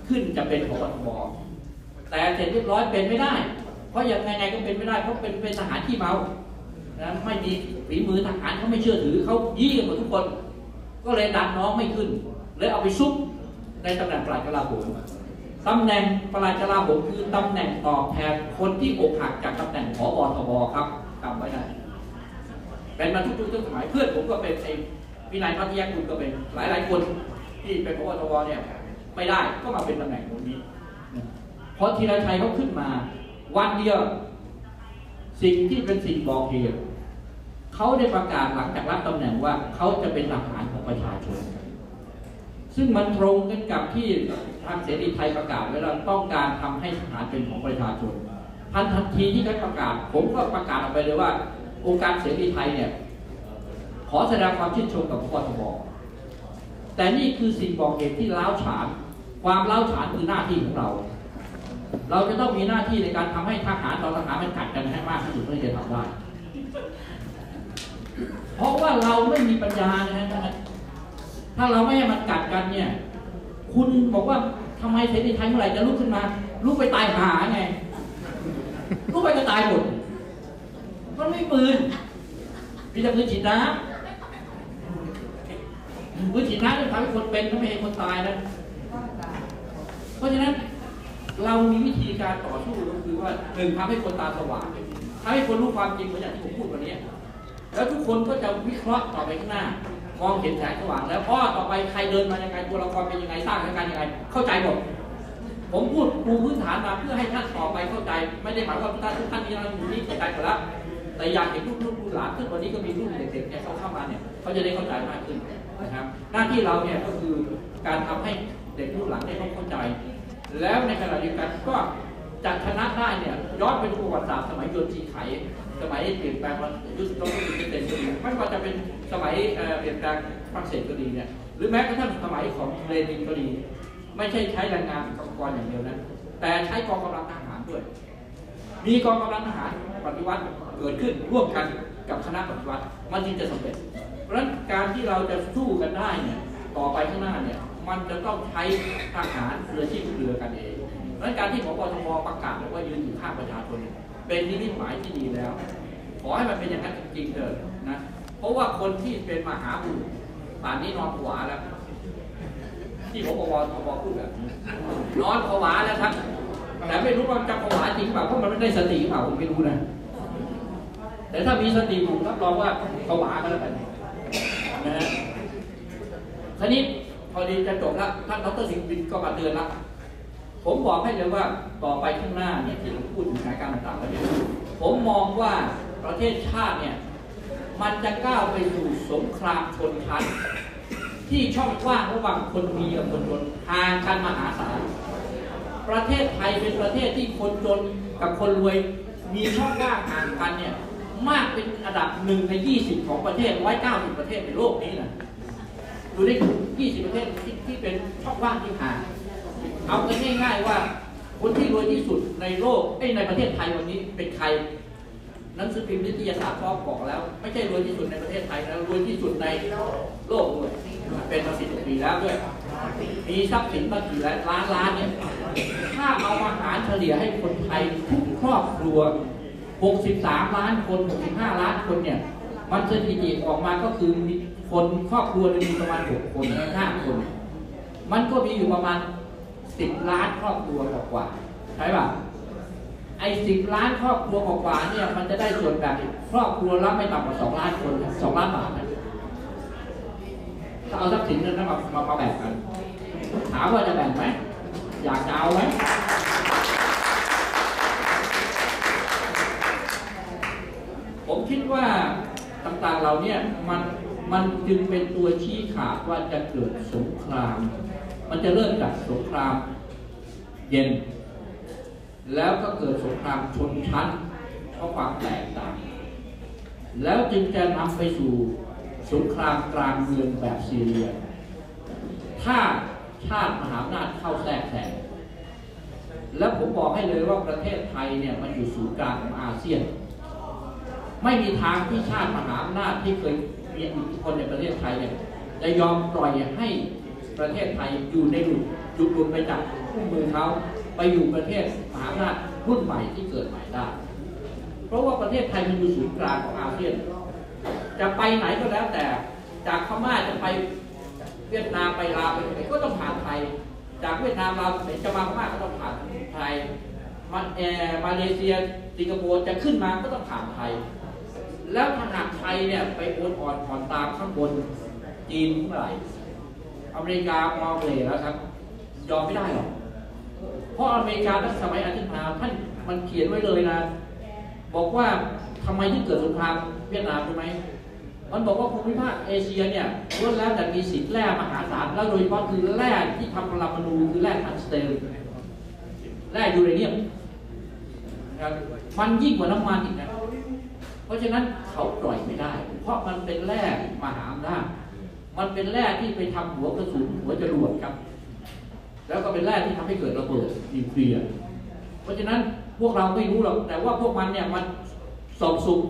ขึ้นจะเป็นผบ.ทบ.แต่เสร็จเรียบร้อยเป็นไม่ได้เพราะอย่างไงก็เป็นไม่ได้เพราะเป็นทหารที่เมานะไม่มีฝีมือทหารเขาไม่เชื่อถือเขายี่กันหมดทุกคนก็เลยดันน้องไม่ขึ้นเลยเอาไปซุกในตำแหน่งปลัดกลาโหมตำแหน่งปลัดกลาโหมคือตำแหน่งตอบแทนคนที่อกหักจากตำแหน่งผบ.ทบ.ครับจำไว้นะเป็นมาทุกสมัยเพื่อนผมก็เป็นไอ้วินัยพัทยากุลก็เป็นหลายๆคนที่เป็นผบ.ทบ.เนี่ยไม่ได้ก็มาเป็นตำแหน่งตรงนี้พอธีรชัยเขาขึ้นมาวันเดียวสิ่งที่เป็นสิ่งบอกเหตุเขาได้ประกาศหลังจากรับตำแหน่งว่าเขาจะเป็นทหารของประชาชนซึ่งมันตรงกันกับที่ทางเสรีไทยประกาศไว้แล้วต้องการทำให้ทหารเป็นของประชาชนทันทีที่เขาประกาศผมก็ประกาศออกไปเลยว่าองค์การเสรีไทยเนี่ย ขอแสดงความชื่นชมกับกทม.แต่นี่คือสิ่งบอกเหตุที่ล้าวฉานความล้าวฉานคือหน้าที่ของเราเราจะต้องมีหน้าที่ในการทำให้ทหารต่อทหารมันขัดกันให้มากที่สุดเพื่อจะทำได้เพราะว่าเราไม่มีปัญญานะฮะถ้าเราไม่ให้มันกัดกันเนี่ยคุณบอกว่าทำไมเสรีไทยเมื่อไหร่จะลุกขึ้นมาลุกไปตายหาไงลุกไปก็ตายหมดมันไม่ปืนมีแต่ปืนฉีดน้ำปืนฉีดน้ำจะทำให้คนเป็นไม่ให้คนตายนะเพราะฉะนั้นเรามีวิธีการต่อสู้ก็คือว่าหนึ่งทำให้คนตาสว่างทำให้คนรู้ความจริงอย่างที่ผมพูดวันนี้แล้วทุกคนก็จะวิเคราะห์ต่อไปข้างหน้ามองเห็นแสงสว่างแล้วพ่อต่อไปใครเดินมายังไงตัวละครเป็นยังไงสร้างกันยังไงเข้าใจหมดผมพูดปูพื้นฐานมาเพื่อให้ท่านต่อไปเข้าใจไม่ได้หมายความว่าท่านที่เราอยู่นี่เข้าใจหมดแล้วแต่อยากเห็นลูกหลานขึ้นวันนี้ก็มีลูกเด็กๆเข้ามาเนี่ยเขาจะได้เข้าใจมากขึ้นนะครับหน้าที่เราเนี่ยก็คือการทำให้เด็กลูกหลานได้เข้าใจแล้วในขณะเดียวกันก็จัดชนะได้เนี่ยย้อนไปดูประวัติศาสตร์สมัยโยนจีไขสมัยเปลี่ยนแปลงมันยุค2010ก็ดีไม่ว่าจะเป็นสมัยเปลี่ยนแปลงฝรั่งเศสก็ดีเนี่ยหรือแม้กระทั่งสมัยของเลนินก็ดีไม่ใช่ใช้แรงงานกองกรอย่างเดียวนะแต่ใช้กองกำลังทหารด้วยมีกองกำลังทหารปฏิวัติเกิดขึ้นร่วมกันกับคณะปฏิวัติมันจึงจะสำเร็จเพราะฉะนั้นการที่เราจะสู้กันได้เนี่ยต่อไปข้างหน้าเนี่ยมันจะต้องใช้ทหารเรือชีพเรือกันเองเพราะฉะนั้นการที่กทม.ประกาศว่ายืนอยู่ข้างประชาชนเป็นนิมิตหมายที่ดีแล้วขอให้มันเป็นอย่างนั้นจริงๆเถอะนะเพราะว่าคนที่เป็นมหาบุรุษป่านนี้นอนผวาแล้วที่ผมบอกว่าพูดแบบนอนผวาแล้วครับแต่ไม่รู้ว่าจะผวาจริงเปล่าเพราะมันไม่ได้สติเปล่าผมไม่รู้นะแต่ถ้ามีสติผมรับรองว่าผวาก็แล้วกันนะฮะทีนี้พอดีจะจบแล้วท่านดร.สิงห์บินก็มาเตือนละผมบอกให้เลยว่าต่อไปข้างหน้าเนี่ยที่เราพูดถึงสถานการณ์ต่างๆแล้วเนี่ยผมมองว่าประเทศชาติเนี่ยมันจะก้าวไปสู่สงครามชนชั้นที่ช่องว่างระหว่างคนมีกับคนจนห่างกันมหาศาลประเทศไทยเป็นประเทศที่คนจนกับคนรวยมีช่องว่างห่างกันเนี่ยมากเป็นอันดับ1 ใน 20ของประเทศ190ประเทศในโลกนี้นะอยู่ใน20ประเทศที่เป็นช่องว่างที่ห่างเอากันง่ายๆว่าคนที่รวยที่สุดในโลกในประเทศไทยวันนี้เป็นใครหนังสือพิมพ์นิตยสารฟ้องบอกแล้วไม่ใช่รวยที่สุดในประเทศไทยแล้วรวยที่สุดในโลกด้วยเป็นมา10 ปีแล้วด้วยมีทรัพย์สินมากี่ล้านเนี่ยถ้าเอามาหารเฉลี่ยให้คนไทยทุกครอบครัว63 ล้านคน65 ล้านคนเนี่ยมันสถิติออกมาก็คือคนครอบครัวมีประมาณ6 คน5 คนมันก็มีอยู่ประมาณ10 ล้านครอบครัวกว่าใช่ป่ะไอ้10 ล้านครอบครัวกว่าเนี่ยมันจะได้ส่วนแบ่งครอบครัวละไม่ต่ำกว่า2 ล้านคน2 ล้านบาทนะถ้าเอาทรัพย์สินนั้นมาแบ่งกันถามว่าจะแบ่งไหมอยากจะเอาไหมผมคิดว่าต่างๆเราเนี่ยมันจึงเป็นตัวชี้ขาดว่าจะเกิดสงครามมันจะเริ่มจากสงครามเย็นแล้วก็เกิดสงครามชนชั้นเพราะความแตกต่างแล้วจึงจะนำไปสู่สงครามกลางเมืองแบบซีเรียถ้าชาติมหาอำนาจเข้าแทรกแซงแล้วผมบอกให้เลยว่าประเทศไทยเนี่ยมันอยู่ศูนย์กลางของอาเซียนไม่มีทางที่ชาติมหาอำนาจที่เคยมีอิทธิพลในประเทศไทยเนี่ยจะยอมปล่อยให้ประเทศไทยอยู่ในหลุดไปจากคู่มือเขาไปอยู่ประเทศมหาอำนาจรุ่นใหม่ที่เกิดใหม่ได้เพราะว่าประเทศไทยมันอยู่ศูนย์กลางของอาเซียนจะไปไหนก็แล้วแต่จากพม่าจะไปเวียดนามไปลาวไปไหนก็ต้องผ่านไทยจากเวียดนามลาวไปจะมาพม่าก็ต้องผ่านไทยมาเลเซียสิงคโปร์จะขึ้นมาก็ต้องผ่านไทยแล้วถ้าหากไทยเนี่ยไปโอนอ่อนตามข้างบนจีนเมื่อไหร่อเมริกามองเลยแล้วครับยอมไม่ได้หรอกเพราะอเมริกาตั้งสมัยอาทิตย์นาท่านมันเขียนไว้เลยนะบอกว่าทำไมที่เกิดสงครามเวียดนามใช่ไหมมันบอกว่าภูมิภาคเอเชียเนี่ยล้วนแล้วแต่มีสินแร่มหาศาลแล้วโดยเฉพาะคือแร่ที่ทำปรมาณูคือแร่ทันสเตนแร่ยูเรเนียมมันยิ่งกว่าน้ำมันอีกนะ เพราะฉะนั้นเขาปล่อยไม่ได้เพราะมันเป็นแร่มหาอำนาจมันเป็นแร่ที่ไปทำหัวกระสุนหัวจรวดครับแล้วก็เป็นแร่ที่ทำให้เกิดระเบิดนิวเคลียร์เพราะฉะนั้นพวกเราไม่รู้หรอกแต่ว่าพวกมันเนี่ยมันสอบสุ่ม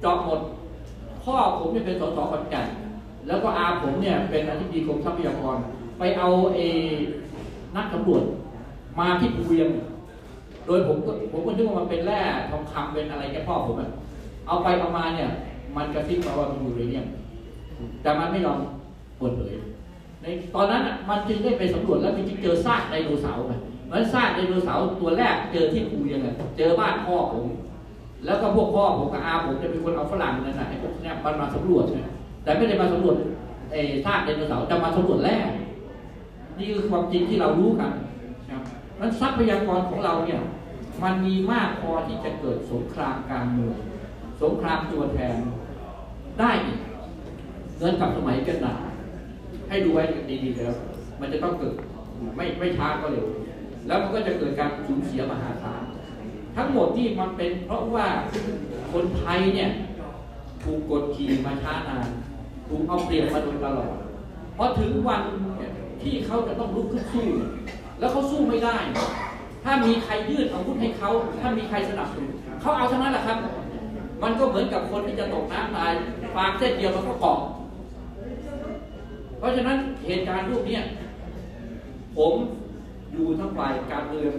เจาะหมดพ่อผมเนี่ยเป็นสสขอนแก่นแล้วก็อาผมเนี่ยเป็นอธิบดีกรมทรัพยากรไปเอานักตำรวจมาที่ภูเวียงโดยผมก็นึกว่ามันเป็นแร่ทองคำเป็นอะไรแกพ่อผมอะเอาไปเอามาเนี่ยมันกระซิบมาว่ามันอยู่ในเนี่ยแต่มันไม่ยอมเปิดเผยในตอนนั้นมันจึงได้ไปสำรวจแล้วมันจึงเจอซากไดโนเสาร์มันซากไดโนเสาร์ตัวแรกเจอที่ภูเวียงอะเจอบ้านพ่อผมแล้วก็พวกพ่อผมกับอาผมจะเป็นคนเอาฝรั่งนั่นแหละไอ้พวกนี้มันมาสำรวจนะแต่ไม่ได้มาสำรวจซากไดโนเสาร์แต่มาสำรวจแร่นี่คือความจริงที่เรารู้กันนะครับมันทรัพยากรของเราเนี่ยมันมีมากพอที่จะเกิดสงครามการเมืองสงครามตัวแทนได้เงินกับสมัยกันดาให้ดูไว้ดีๆแล้วมันจะต้องเกิดไม่ช้าก็เร็วแล้วมันก็จะเกิดการสูญเสียมหาศาลทั้งหมดที่มันเป็นเพราะว่าคนไทยเนี่ยถูกกดขี่มาช้านานถูกเอาเปรียบมาโดยตลอดเพราะถึงวันที่เขาจะต้องลุกขึ้นสู้แล้วเขาสู้ไม่ได้ถ้ามีใครยื่นอาวุธให้เขาถ้ามีใครสนับสนุนเขาเอาทั้งนั้นแหละครับมันก็เหมือนกับคนที่จะตกน้ำตายปากเส้นเดียวมันก็เกาะเพราะฉะนั้นเหตุการณ์รูปนี้ผมอยู่ทั้งฝ่ายการเมือง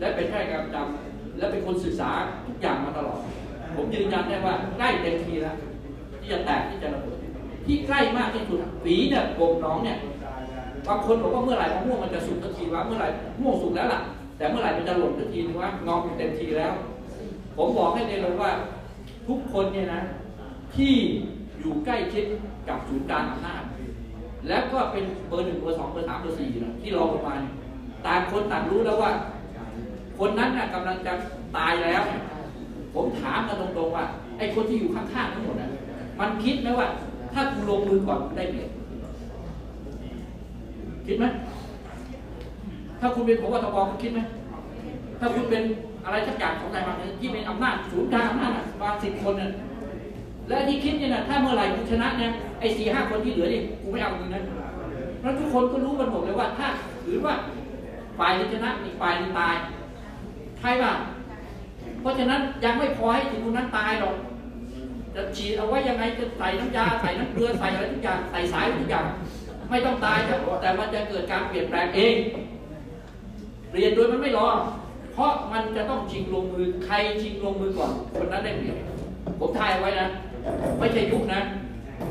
และเป็นข้าราชการประจำและเป็นคนศึกษาทุกอย่างมาตลอดผมยืนยันได้ว่าใกล้เต็มทีแล้วที่จะแตกที่จะระเบิดที่ใกล้มากที่สุดฝีเนี่ยกลมน้องเนี่ยบางคนบอกว่าเมื่อไหร่มะม่วงมันจะสุกสักทีวะเมื่อไหร่ม่วงสุกแล้วล่ะแต่เมื่อไหร่มันจะหล่นสักทีนึงวะงอมเต็มทีแล้วผมบอกให้เลยว่าทุกคนเนี่ยนะที่อยู่ใกล้ชิดกับศูนย์กลางอำนาจแล้วก็เป็นเบอร์หนึ่งเบอร์สองเบอร์สามเบอร์สี่นะที่รอประมาณต่างคนต่างรู้แล้วว่าคนนั้นน่ะกำลังจะตายแล้วผมถามกันตรงๆว่าไอ้คนที่อยู่ข้างๆทั้งหมดนะมันคิดไหมว่าถ้ากูลงมือก่อนกูได้เปรียบคิดไหมถ้าคุณเป็นผบ.ตบ.คุณคิดไหมถ้าคุณเป็นอะไรสักอย่างของนายบางที่เป็นอำนาจศูนย์กลางอำนาจบางสิบคนเนี่ยและที่คิดเนี่ยนะถ้าเมื่อไหร่กูชนะเนี่ยไอ้สี่ห้าคนที่เหลือนี่กูไม่เอามึงนะแล้วทุกคนก็รู้มันหมดเลยว่าถ้าถือว่าฝ่ายชนะอีกฝ่ายตายใครบ้างเพราะฉะนั้นยังไม่พอให้ถึงคนนั้นตายหรอกจะฉีดเอาไว้ยังไงจะใส่น้ำยาใส่น้ำเกลือใส่อะไรทุกอย่างใส่สายทุกอย่างไม่ต้องตายแต่มันจะเกิดการเปลี่ยนแปลงเองเรียนโดยมันไม่รอเพราะมันจะต้องชิงลงมือใครชิงลงมือก่อนคนนั้นได้เปรียบผมทายไว้นะไม่ใช่ยุคนะ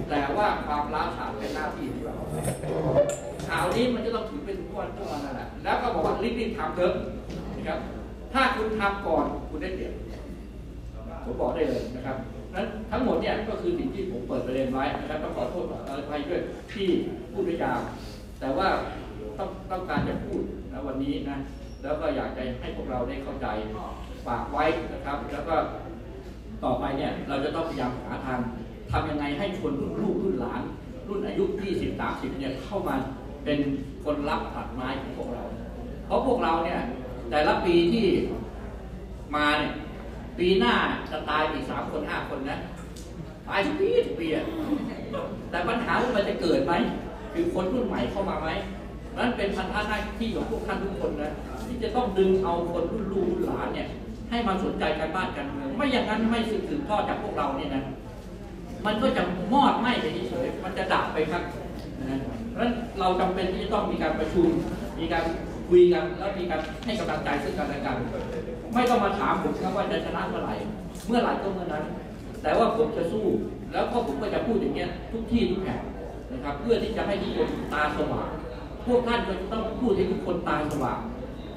แต่ว่าความล้าสามเป็นหน้าที่ที่แบบข่าวนี้มันจะต้องถือเป็นทุกวันทุกวันนั่นแหละแล้วก็บอกว่ารีบๆทำเถอะนะครับถ้าคุณทำก่อนคุณได้เปรียบผมบอกได้เลยนะครับนั้นทั้งหมดเนี่ยก็คือสิ่งที่ผมเปิดประเด็นไว้นะครับต้องขอโทษไปด้วยที่พูดยาวแต่ว่าต้องการจะพูดนะวันนี้นะแล้วก็อยากจะให้พวกเราได้เข้าใจฝากไว้นะครับแล้วก็ต่อไปเนี่ยเราจะต้องพยายามหาทางทำยังไงให้คนรุ่นลูกรุ่นหลานรุ่นอายุ 20-30 เนี่ยเข้ามาเป็นคนรับตัดไม้ของพวกเราเพราะพวกเราเนี่ยแต่ละปีที่มาเนี่ยปีหน้าจะตายอีก3 คน 5 คนนะตายทุกปีแต่ปัญหามันจะเกิดไหมคือคนรุ่นใหม่เข้ามาไหมนั่นเป็นพันธะหน้าที่ของพวกท่านทุกคนนะที่จะต้องดึงเอาคนรุ่นลูกรุ่นหลานเนี่ยให้มาสนใจการบ้านการเมืองไม่อย่างนั้นไม่สืบทอดจากพวกเราเนี่ยนะมันก็จะมอดไหม้ไปเฉยมันจะดับไปครับนะเพราะฉะนั้นเราจำเป็นที่จะต้องมีการประชุมมีการคุยกันแล้วมีการให้กำลังใจซึ่งกันและกันไม่ต้องมาถามผมครับว่าจะชนะเมื่อไหร่ก็เมื่อนั้นแต่ว่าผมจะสู้แล้วก็ผมก็จะพูดอย่างเงี้ยทุกที่ทุกแห่งนะครับเพื่อที่จะให้ทุกคนตาสว่างพวกท่านก็จะต้องพูดให้ทุกคนตาสว่าง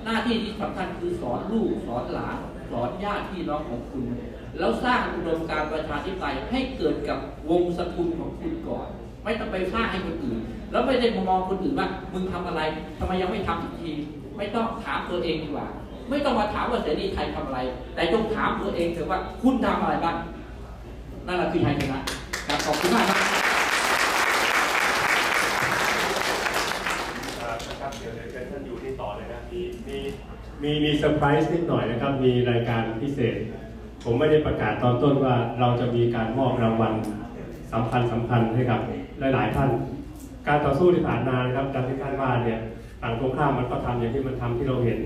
หน้าที่ที่สำคัญคือสอนลูกสอนหลานสอนญาติพี่น้องของคุณแล้วสร้างอุดมการณ์ประชาธิปไตยให้เกิดกับวงสกุลของคุณก่อนไม่ต้องไปสร้างให้คนอื่นแล้วไม่ได้มองคนอื่นว่ามึงทำอะไรทำไมยังไม่ทำสักทีไม่ต้องถามตัวเองดีกว่าไม่ต้องมาถามว่าเสรีไทยทำอะไรแต่จงถามตัวเองเถอะว่าคุณทำอะไรบ้างนั่นแหละคือไทยชนะขอบคุณมากครับเดี๋ยวเชิญท่านอยู่ที่ต่อเลยนะมีเซอร์ไพรส์นิดหน่อยนะครับมีรายการพิเศษ ผมไม่ได้ประกาศตอนต้นว่าเราจะมีการมอบรางวัลสำคัญให้กับหลายๆท่านการต่อสู้ที่ผ่านมานะครับจากที่ท่านว่าเนี่ยต่างตรงข้ามมันก็ทำอย่างที่มันทำที่เราเห็น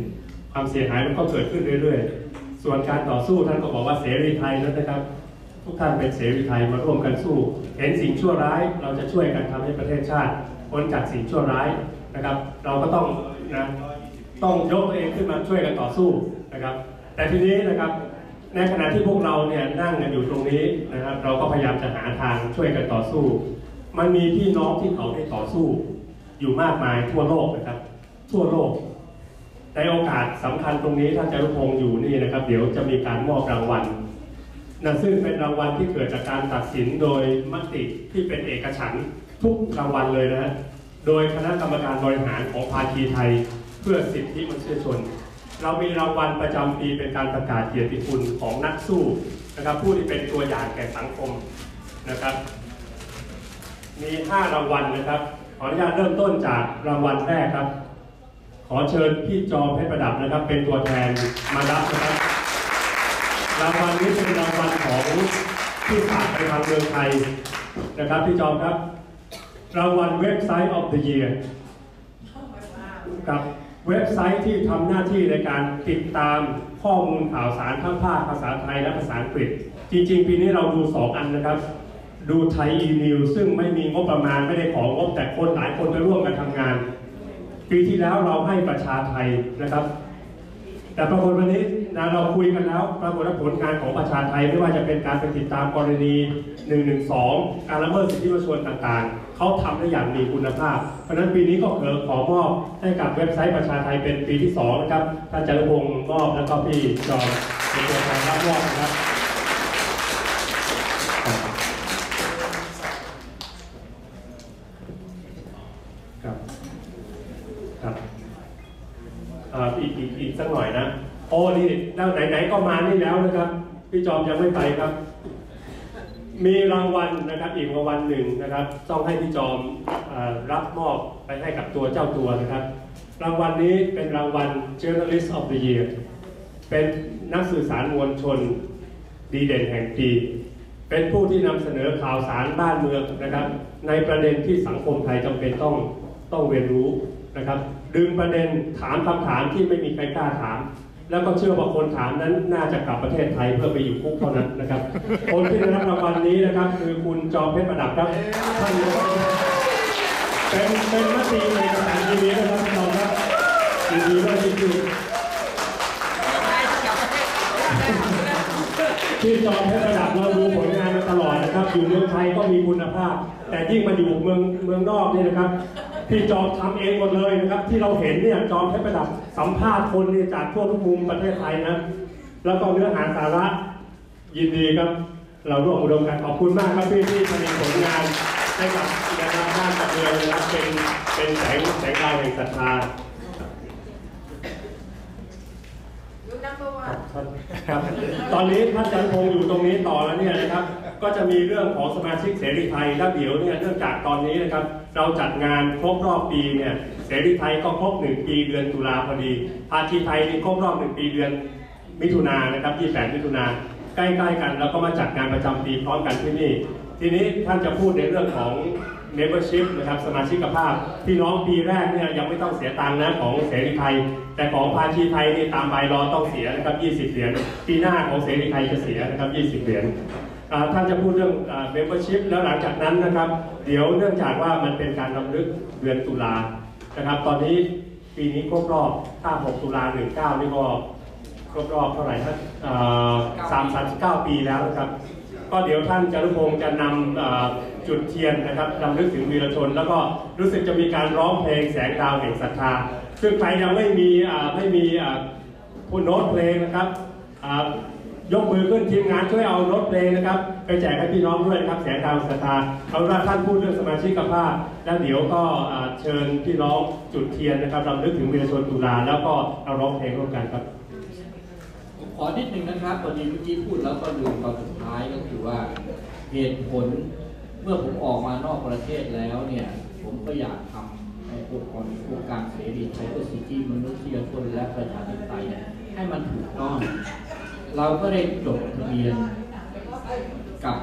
ความเสียหายมันก็เกิดขึ้นเรื่อยๆส่วนการต่อสู้ท่านก็บอกว่าเสรีไทยนะครับทุกท่านเป็นเสรีไทยมาร่วมกันสู้เห็นสิ่งชั่วร้ายเราจะช่วยกันทำให้ประเทศชาติพ้นจากสิ่งชั่วร้ายนะครับเราก็ต้องยกตัวเองขึ้นมาช่วยกันต่อสู้นะครับแต่ทีนี้นะครับในขณะที่พวกเราเนี่ยนั่งกันอยู่ตรงนี้นะครับเราก็พยายามจะหาทางช่วยกันต่อสู้มันมีพี่น้องที่เขาได้ต่อสู้อยู่มากมายทั่วโลกนะครับทั่วโลกในโอกาสสำคัญตรงนี้ท่านจารุพงศ์อยู่นี่นะครับเดี๋ยวจะมีการมอบรางวัลนะซึ่งเป็นรางวัลที่เกิดจากการตัดสินโดยมติที่เป็นเอกฉันท์ทุกรางวัลเลยนะฮะโดยคณะกรรมการบริหารของภาคีไทยเพื่อสิทธิมนุษยชนเรามีรางวัลประจำปีเป็นการประกาศเกียรติคุณของนักสู้นะครับผู้ที่เป็นตัวอย่างแก่สังคมนะครับมี5รางวัลนะครับขออนุญาตเริ่มต้นจากรางวัลแรกครับขอเชิญพี่จอมเพชรประดับนะครับเป็นตัวแทนมารับนะครับรางวัลนี้เป็นรางวัลของที่ฝากไปทางเมืองไทยนะครับพี่จอมครับรางวัลเว็บไซต์ of the year กับเว็บไซต์ที่ทำหน้าที่ในการติดตามข้อมูลข่าวสารทั้งภาคภาษาไทยและภาษาอังกฤษจริงๆปีนี้เราดู2อันนะครับดูไทยอีนิวซึ่งไม่มีงบประมาณไม่ได้ของงบแต่คนหลายคนไปร่วมกันทำงานปีที่แล้วเราให้ประชาไทยนะครับแต่ปรากฏวันนี้เราคุยกันแล้วปรากฏผลงานของประชาไทยไม่ว่าจะเป็นการไปติดตามกรณี112การละเมิดสิทธิมนุษยชนต่างๆเขาทำได้อย่างมีคุณภาพเพราะฉะนั้นปีนี้ก็ขอมอบให้กับเว็บไซต์ประชาไทยเป็นปีที่2นะครับท่านจารุพงศ์มอบแล้วก็พี่จอมเป็นตัวแทนรับมอบนะครับอีกสักหน่อยนะโอ้นี่แล้วไหนๆก็มานี่แล้วนะครับพี่จอมยังไม่ไปครับมีรางวัลนะครับอีกรางวัลหนึ่งนะครับต้องให้พี่จอมรับมอบไปให้กับตัวเจ้าตัวนะครับรางวัลนี้เป็นรางวัล Journalist of the Year เป็นนักสื่อสารมวลชนดีเด่นแห่งปีเป็นผู้ที่นำเสนอข่าวสารบ้านเมืองนะครับในประเด็นที่สังคมไทยจำเป็นต้องเรียนรู้นะครับดึงประเด็นถามคำถามที่ไม่มีใครกล้าถามแล้วก็เชื่อว่าคนถามนั้นน่าจะกลับประเทศไทยเพื่อไปอยู่คุกเท่านั้นนะครับคนที่ได้รับรางวัลนี้นะครับคือคุณจอมเพชรประดับครับท่านเป็นมติในสถานที่นี้นะครับท่านครับยินดีด้วยจริงๆที่จอมเพชรประดับเราดูผลงานมาตลอดนะครับอยู่เมืองไทยก็มีคุณภาพแต่ยิ่งมาอยู่เมืองนอกนี่นะครับพี่จอมทำเองหมดเลยนะครับที่เราเห็นเนี่ยจอมเพชรประดับสัมภาษณ์คนเนี่ยจากทั่วทุกมุมประเทศไทยนะแล้วก็เนื้อหาสาระยินดีครับเราร่วมอุดมการขอบคุณมากครับพี่ที่ทำผลงานให้กับการทำงานกับเรือนะครับเป็นแสงดาวแห่งศรัทธาตอนนี้ท่านจารุพงศ์อยู่ตรงนี้ต่อแล้วเนี่ยนะครับก็จะมีเรื่องของสมาชิกเสรีไทยและเดี๋ยวเนี่ยเนื่องจากตอนนี้นะครับเราจัดงานครบรอบปีเนี่ยเสรีไทยก็ครบ1ปีเดือนตุลาพอดีภาคีไทยนี่ครบรอบ1ปีเดือนมิถุนายนนะครับ28มิถุนายนใกล้ๆกันแล้วก็มาจัดงานประจำปีพร้อมกันที่นี่ทีนี้ท่านจะพูดในเรื่องของ membership นะครับสมาชิกภาพพี่น้องปีแรกเนี่ยยังไม่ต้องเสียตังค์นะของเสรีไทยแต่ของภาคีไทยนี่ตามใบรอต้องเสียนะครับ20เหรียญปีหน้าของเสรีไทยจะเสียนะครับ20เหรียญท่านจะพูดเรื่อง membership แล้วหลังจากนั้นนะครับเดี๋ยวเนื่องจากว่ามันเป็นการรำลึกเดือนตุลานะครับตอนนี้ปีนี้ครบรอบ5-6ตุลา19นี่ก็ครบรอบเท่าไหร่ท่าน39ปีแล้วนะครับก็เดี๋ยวท่านจารุพงศ์จะนำจุดเทียนนะครับรำลึกถึงวีรชนแล้วก็รู้สึกจะมีการร้องเพลงแสงดาวแห่งศรัทธาซึ่งใครยังไม่มีผู้โน้ตเพลงนะครับยกมือขึ้นทีมงานช่วยเอารถเพลงนะครับไปแจกให้พี่น้องด้วยนะครับแสงดาวศรัทธาเอาละท่านพูดเรื่องสมาชิกภาพแล้วเดี๋ยวก็เชิญพี่น้องจุดเทียนนะครับรำลึกถึงวีรชนตุลาแล้วก็เราร้องเพลงร่วมกันครับขอนิดหนึ่งนะครับตอนนี้เมื่อกี้พูดแล้วก็ลืมตอนสุดท้ายก็คือว่าเหตุผลเมื่อผมออกมานอกประเทศแล้วเนี่ยผมก็อยากทำในโครงการเสรีไทยเพื่อสิทธิมนุษยชนและประชาธิปไตยให้มันถูกต้อง เราก็ได้จดทะเบียนกับ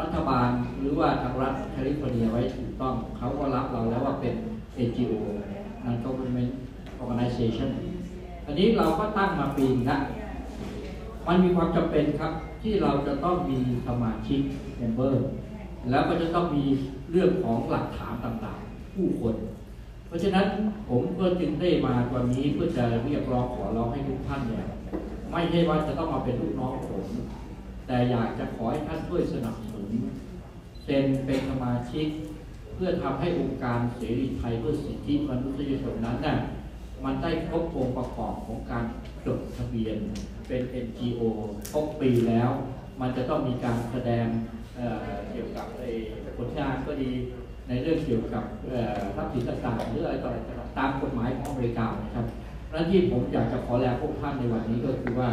รัฐบาลหรือว่าทางรัฐแคลิฟอร์เนียไว้ถูกต้องเขาก็รับเราแล้วว่าเป็น NGO Non-Government Organization อันนี้เราก็ตั้งมาปีนึงนะมันมีความจำเป็นครับที่เราจะต้องมีสมาชิก member แล้วก็จะต้องมีเรื่องของหลักฐานต่างๆผู้คนเพราะฉะนั้นผมก็จึงได้มาวันนี้เพื่อจะเรียกร้องขอร้องให้ทุกท่านเนี่ยไม่ใช่ว่าจะต้องมาเป็นลูกน้องผมแต่อยากจะขอให้ท่านช่วยสนับสนุนเป็นสมาชิกเพื่อทำให้องค์การเสรีไทยเพื่อสิทธิมนุษยชนนั้นน่ะมันได้ครบองค์ประกอบของการจดทะเบียนเป็น NGO ครบปีแล้วมันจะต้องมีการแสดงเกี่ยวกับผลงานก็ดีในเรื่องเกี่ยวกับทรัพย์สินต่างๆหรืออะไรต่ออะไรตามกฎหมายของอเมริกานะครับและที่ผมอยากจะขอแลพวกท่านในวันนี้ก็คือว่า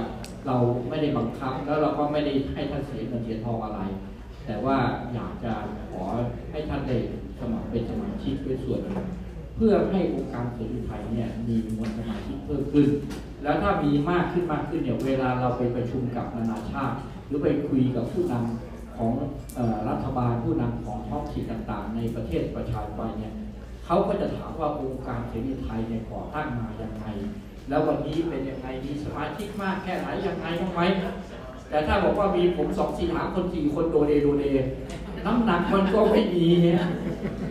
เราไม่ได้บังคับแล้วเราก็ไม่ได้ให้ท่านเสียเงินเสียทองอะไรแต่ว่าอยากจะขอให้ท่านได้สมัครเป็นสมาชิกเป็นส่วนหนึ่งเพื่อให้องค์การเสรีไทยเนี่ยมีมวลสมาชิกเพิ่มขึ้นแล้วถ้ามีมากขึ้นเนี่ยเวลาเราไปประชุมกับนานาชาติหรือไปคุยกับผู้นำของรัฐบาลผู้นำของท้องถิ่นต่างๆในประเทศประชาธิปไตยเนี่ยเขาก็จะถามว่าองค์การเสรีไทยเนี่ยก่อตั้งมาอย่างไรแล้ววันนี้เป็นยังไงมีสมาชิกมากแค่ไหนยังไงบ้างไหมแต่ถ้าบอกว่ามีผม2 4 3 คน 4 คนโดเดน้ำหนักมันก็ไม่มีเนี่ย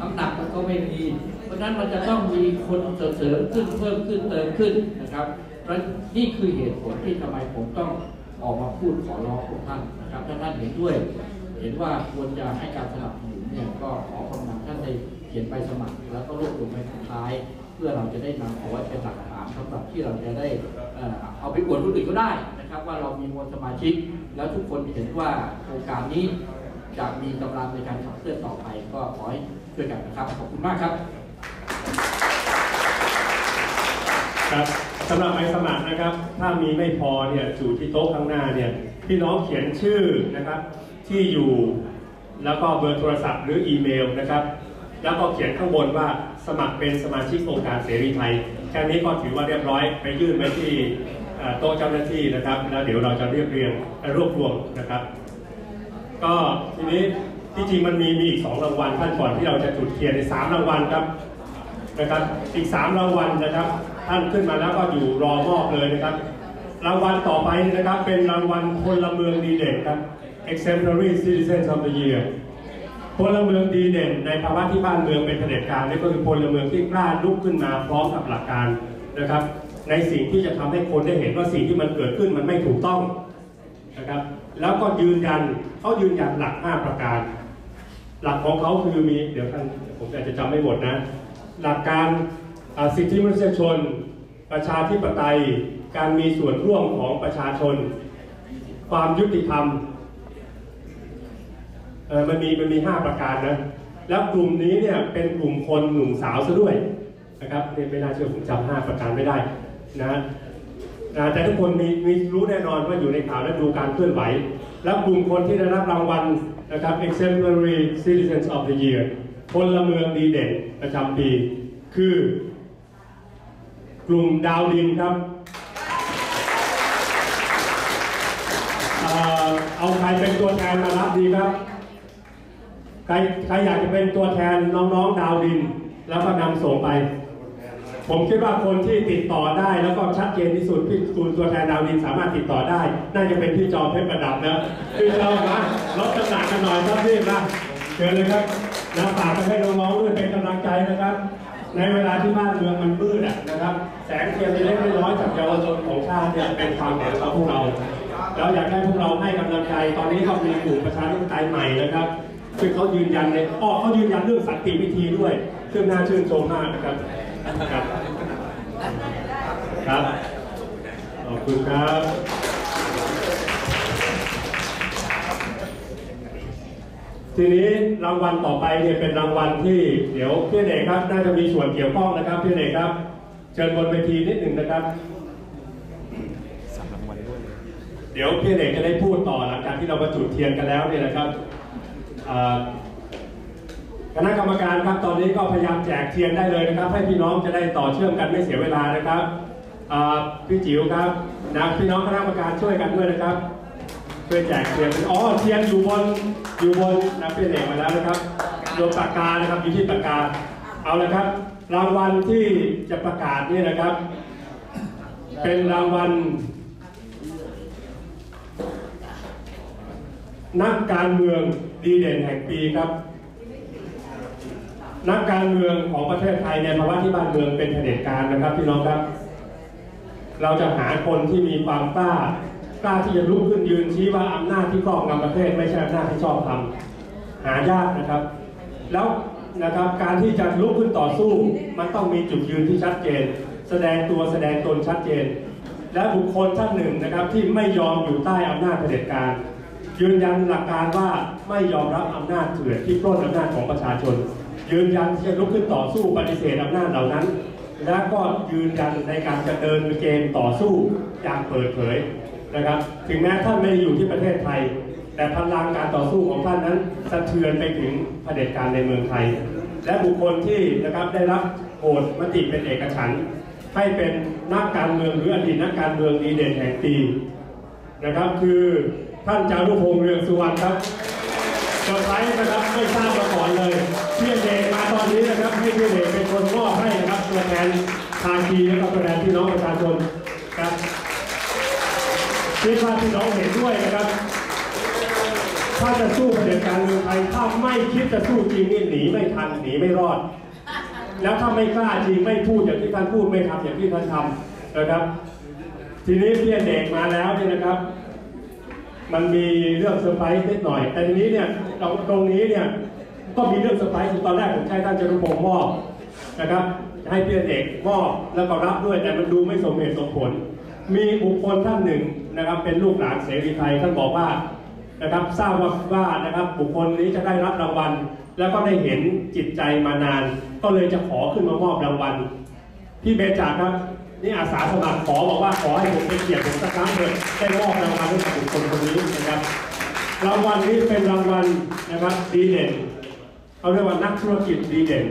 น้ำหนักมันก็ไม่มีเพราะนั้นมันจะต้องมีคนเสริมขึ้นเพิ่มขึ้นเติมขึ้นนะครับและนี่คือเหตุผลที่ทำไมผมต้องออกมาพูดขอร้องทุกท่านนะครับถ้าท่านเห็นด้วยเห็นว่าควรจะให้การสนับสนุนเนี่ยก็ขอความท่านได้เขียนไปสมัครแล้วก็รวบรวมไปสุดท้ายเพื่อเราจะได้นำเอาไว้เป็นหลักฐานสำหรับที่เราจะได้เอาไปอวดคนอื่นก็ได้นะครับว่าเรามีมวลสมาชิกแล้วทุกคนเห็นว่าโครงการนี้จะมีกำลังในการขับเคลื่อนต่อไปก็ขอให้ช่วยกันนะครับขอบคุณมากครับครับสำหรับใบสมัครนะครับถ้ามีไม่พอเนี่ยอยู่ที่โต๊ะข้างหน้าเนี่ยพี่น้องเขียนชื่อนะครับที่อยู่แล้วก็เบอร์โทรศัพท์หรืออีเมลนะครับแล้วก็เขียนข้างบนว่าสมัครเป็นสมาชิกองค์การเสรีไทยแค่นี้ก็ถือว่าเรียบร้อยไปยื่นไปที่โต๊ะเจ้าหน้าที่นะครับแล้วเดี๋ยวเราจะเรียบเรียงรวบรวมนะครับก็ทีนี้ที่จริงมันมีอีก2รางวัลท่านก่อนที่เราจะจุดเทียนใน3รางวัลครับนะครับอีก3รางวัลนะครับท่านขึ้นมาแล้วก็อยู่รอมอบเลยนะครับรางวัลต่อไปนะครับเป็นรางวัลพลเมืองดีเด่นครับ exemplary citizen of the year พลเมืองดีเด่นในภาวะที่บ้านเมืองเป็นเผด็จการนี่ก็คือพลเมืองที่กล้าลุกขึ้นมาพร้อมกับหลักการนะครับในสิ่งที่จะทำให้คนได้เห็นว่าสิ่งที่มันเกิดขึ้นมันไม่ถูกต้องนะครับแล้วก็ยืนยันเขายืนยันหลัก5ประการหลักของเขาคือมีเดี๋ยวท่านผมอาจจะจำไม่หมดนะหลักการสิทธิมนุษยชนประชาธิปไตยการมีส่วนร่วมของประชาชนความยุติธรรมมันมี5ประการนะแล้วกลุ่มนี้เนี่ยเป็นกลุ่มคนหนุ่มสาวซะด้วยนะครับไม่น่าเชื่อผมจำ5ประการไม่ได้นะแต่ทุกคนมีรู้แน่นอนว่าอยู่ในข่าวและดูการเคลื่อนไหวแล้วกลุ่มคนที่ได้รับรางวัลนะครับ exemplary citizens of the year พลเมืองดีเด่นประจำปีคือกลุ่มดาวดินครับเอาใครเป็นตัวแทนมารับดีครับใครอยากจะเป็นตัวแทนน้องๆดาวดินแล้วก็นำส่งไปผมคิดว่าคนที่ติดต่อได้แล้วก็ชัดเจนที่สุดพี่คุณตัวแทนดาวดินสามารถติดต่อได้น่าจะเป็นพี่จอมเพชรประดับนะพี่เรามาลดตำหนักกันหน่อยครับพี่นะเชิญเลยครับนะฝากไปให้น้องๆด้วยเป็นกำลังใจนะครับในเวลาที่บ้านเมืองมันมืดนะครับแสงเทียนเล็กน้อยจากเยาวชนของชาติเนี่ยเป็นความหวังของพวกเราแล้วอยากให้พวกเราให้กำลังใจตอนนี้เขามีกลุ่มประชาธิปไตยใหม่นะครับซึ่งเขายืนยันในเขายืนยันเรื่องสันติวิธีด้วยซึ่งน่าชื่นชมมากนะครับครับขอบคุณครับทีนี้รางวัลต่อไปเนี่ยเป็นรางวัลที่เดี๋ยวพี่เอกครับน่าจะมีส่วนเกี่ยวข้องนะครับพี่เอกครับเชิญบนเวทีนิดหนึ่งนะครับเดี๋ยวพี่เอกจะได้พูดต่อหลังจากที่เราประจุเทียนกันแล้วเนี่ยนะครับคณะกรรมการครับตอนนี้ก็พยายามแจกเทียนได้เลยนะครับให้พี่น้องจะได้ต่อเชื่อมกันไม่เสียเวลานะครับพี่จิ๋วครับนะพี่น้องคณะกรรมการช่วยกันด้วยนะครับ ช่วยแจกเทียนอ๋อเทียนอยู่บนนักเรียนเอกมาแล้วนะครับโดยปากกานะครับอยู่ที่ปากกาเอาละครับรางวัลที่จะประกาศนี่นะครับเป็นรางวัลนักการเมืองดีเด่นแห่งปีครับนักการเมืองของประเทศไทยในภาวะที่บ้านเมืองเป็นเผด็จการนะครับพี่น้องครับเราจะหาคนที่มีความกล้าที่จะลุกขึ้นยืนชี้ว่าอำนาจที่ครอบงำประเทศไม่ใช่อำนาจที่ชอบทำหายากนะครับแล้วนะครับการที่จะลุกขึ้นต่อสู้มันต้องมีจุดยืนที่ชัดเจนแสดงตัวแสดงตนชัดเจนและบุคคลท่านหนึ่งนะครับที่ไม่ยอมอยู่ใต้อำนาจเผด็จการยืนยันหลักการว่าไม่ยอมรับอำนาจเถื่อนที่ปล้นอำนาจของประชาชนยืนยันที่จะลุกขึ้นต่อสู้ปฏิเสธอำนาจเหล่านั้นและก็ยืนยันในการจะเดินเกมต่อสู้อย่างเปิดเผยนะครับถึงแม้ท่านไม่อยู่ที่ประเทศไทยแต่พลังการต่อสู้ของท่านนั้นสะเทือนไปถึงเผด็จการในเมืองไทยและบุคคลที่นะครับได้รับโหวตมติเป็นเอกฉันท์ให้เป็นนักการเมืองหรืออดีตนักการเมืองดีเด่นแห่งปีนะครับคือท่านจารุพงษ์เรืองสุวรรณครับเซอร์ไพรส์นะครับไม่ทราบมาก่อนเลยพี่เดชมาตอนนี้นะครับให้พี่เดชเป็นคนมอบให้นะครับตัวแทนภาคีและตัวแทนพี่น้องประชาชนครับที่พี่น้องเห็นด้วยนะครับถ้าจะสู้เผด็จการเมืองไทยถ้าไม่คิดจะสู้จริงนี่หนีไม่ทันหนีไม่รอดแล้วถ้าไม่กล้าจริงไม่พูดอย่างที่ท่านพูดไม่ทำอย่างที่ท่านทำนะครับทีนี้พี่เดชมาแล้วนี่นะครับมันมีเรื่องเซอร์ไพรส์นิดหน่อยแต่ทีนี้เนี่ยตรงนี้เนี่ยก็มีเรื่องเซอร์ไพรส์ตอนแรกผมใช้ท่านจารุพงษ์มอบนะครับให้พี่เอกมอบแล้วก็รับด้วยแต่มันดูไม่สมเหตุสมผลมีบุคคลท่านหนึ่งนะครับเป็นลูกหลานเสรีไทยท่านบอกว่านะครับทราบว่านะครับบุคคลนี้จะได้รับรางวัลแล้วก็ได้เห็นจิตใจมานานก็เลยจะขอขึ้นมามอบรางวัลพี่เบญจครับนี่อาสาสมัครขอบอกว่าขอให้ผมเป็นเกียรติผมสักครั้งเถอะได้มอบรางวัลให้กับบุคคลคนนี้นะครับรางวัลนี้เป็นรางวัลนะครับดีเด่นเขาเรียกว่านักธุรกิจดีเด่น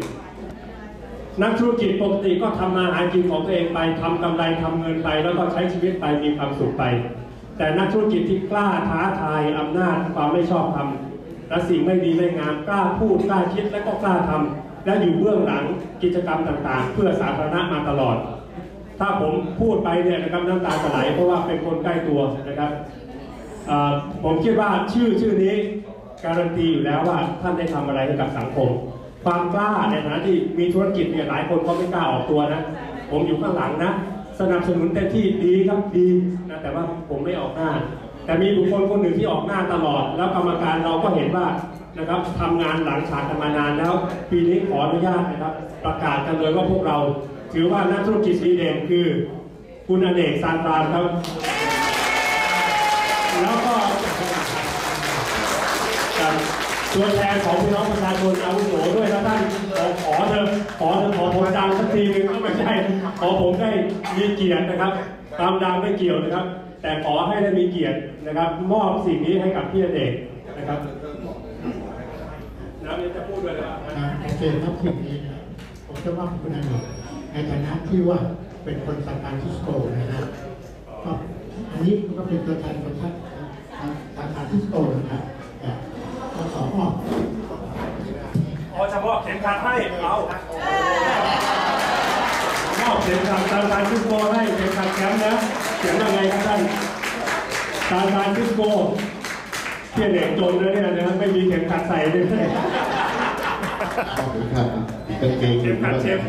นักธุรกิจปกติก็ทำมาหากินของตัวเองไปทำกำไรทำเงินไปแล้วก็ใช้ชีวิตไปมีความสุขไปแต่นักธุรกิจที่กล้าท้าทายอำนาจความไม่ชอบธรรมและสิ่งไม่ดีไม่งามกล้าพูดกล้าคิดและก็กล้าทำและอยู่เบื้องหลังกิจกรรมต่างๆเพื่อสาธารณะมาตลอดถ้าผมพูดไปเนี่ยนะครับน้ำตาจะไหลเพราะว่าเป็นคนใกล้ตัวนะครับผมคิดว่าชื่อนี้การันตีอยู่แล้วว่าท่านได้ทำอะไรให้กับสังคมความกล้าในฐานะที่มีธุรกิจเนี่ยหลายคนเขาไม่กล้าออกตัวนะผมอยู่ข้างหลังนะสนับสนุนเต็มที่ดีครับดีนะแต่ว่าผมไม่ออกหน้าแต่มีบุคคลคนหนึ่งที่ออกหน้าตลอดแล้วกรรมการเราก็เห็นว่านะครับทำงานหลังฉากกันมานานแล้วปีนี้ขออนุญาตนะครับประกาศกันเลยว่าพวกเราถือว่านักธุรกิจดีเด่นคือคุณอเนกซานตานครับแล้วก็ตัวแทนของพี่น้องประชาชนอาวุโสด้วยนะท่านขอผมดังสักทีนึงก็ไม่ใช่ขอผมได้มีเกียรตินะครับตามดังไม่เกี่ยวนะครับแต่ขอให้ได้มีเกียรตินะครับมอบสิ่งนี้ให้กับพี่เด็กนะครับแล้วจะพูดด้วยนะโอเคครับสิ่งนี้ผมจะว่าคุณอเนกในฐานะที่ว่าเป็นคนซานฟรานซิสโกนะครับอันนี้ก็เป็นตัวแทนคนซานฟรานซิสโกนะครับขอเฉพาะเข็มขัดให้เรามอบเข็มขัดซานฟรานซิสโกให้เข็มขัดแชมป์นะเขียนว่าไงครับท่านซานฟรานซิสโกเที่ยงเด็กจนเลยเนี่ยนะไม่มีเข็มขัดใส่เลยขอบคุณครับกางเกงเข็มขัดเชฟ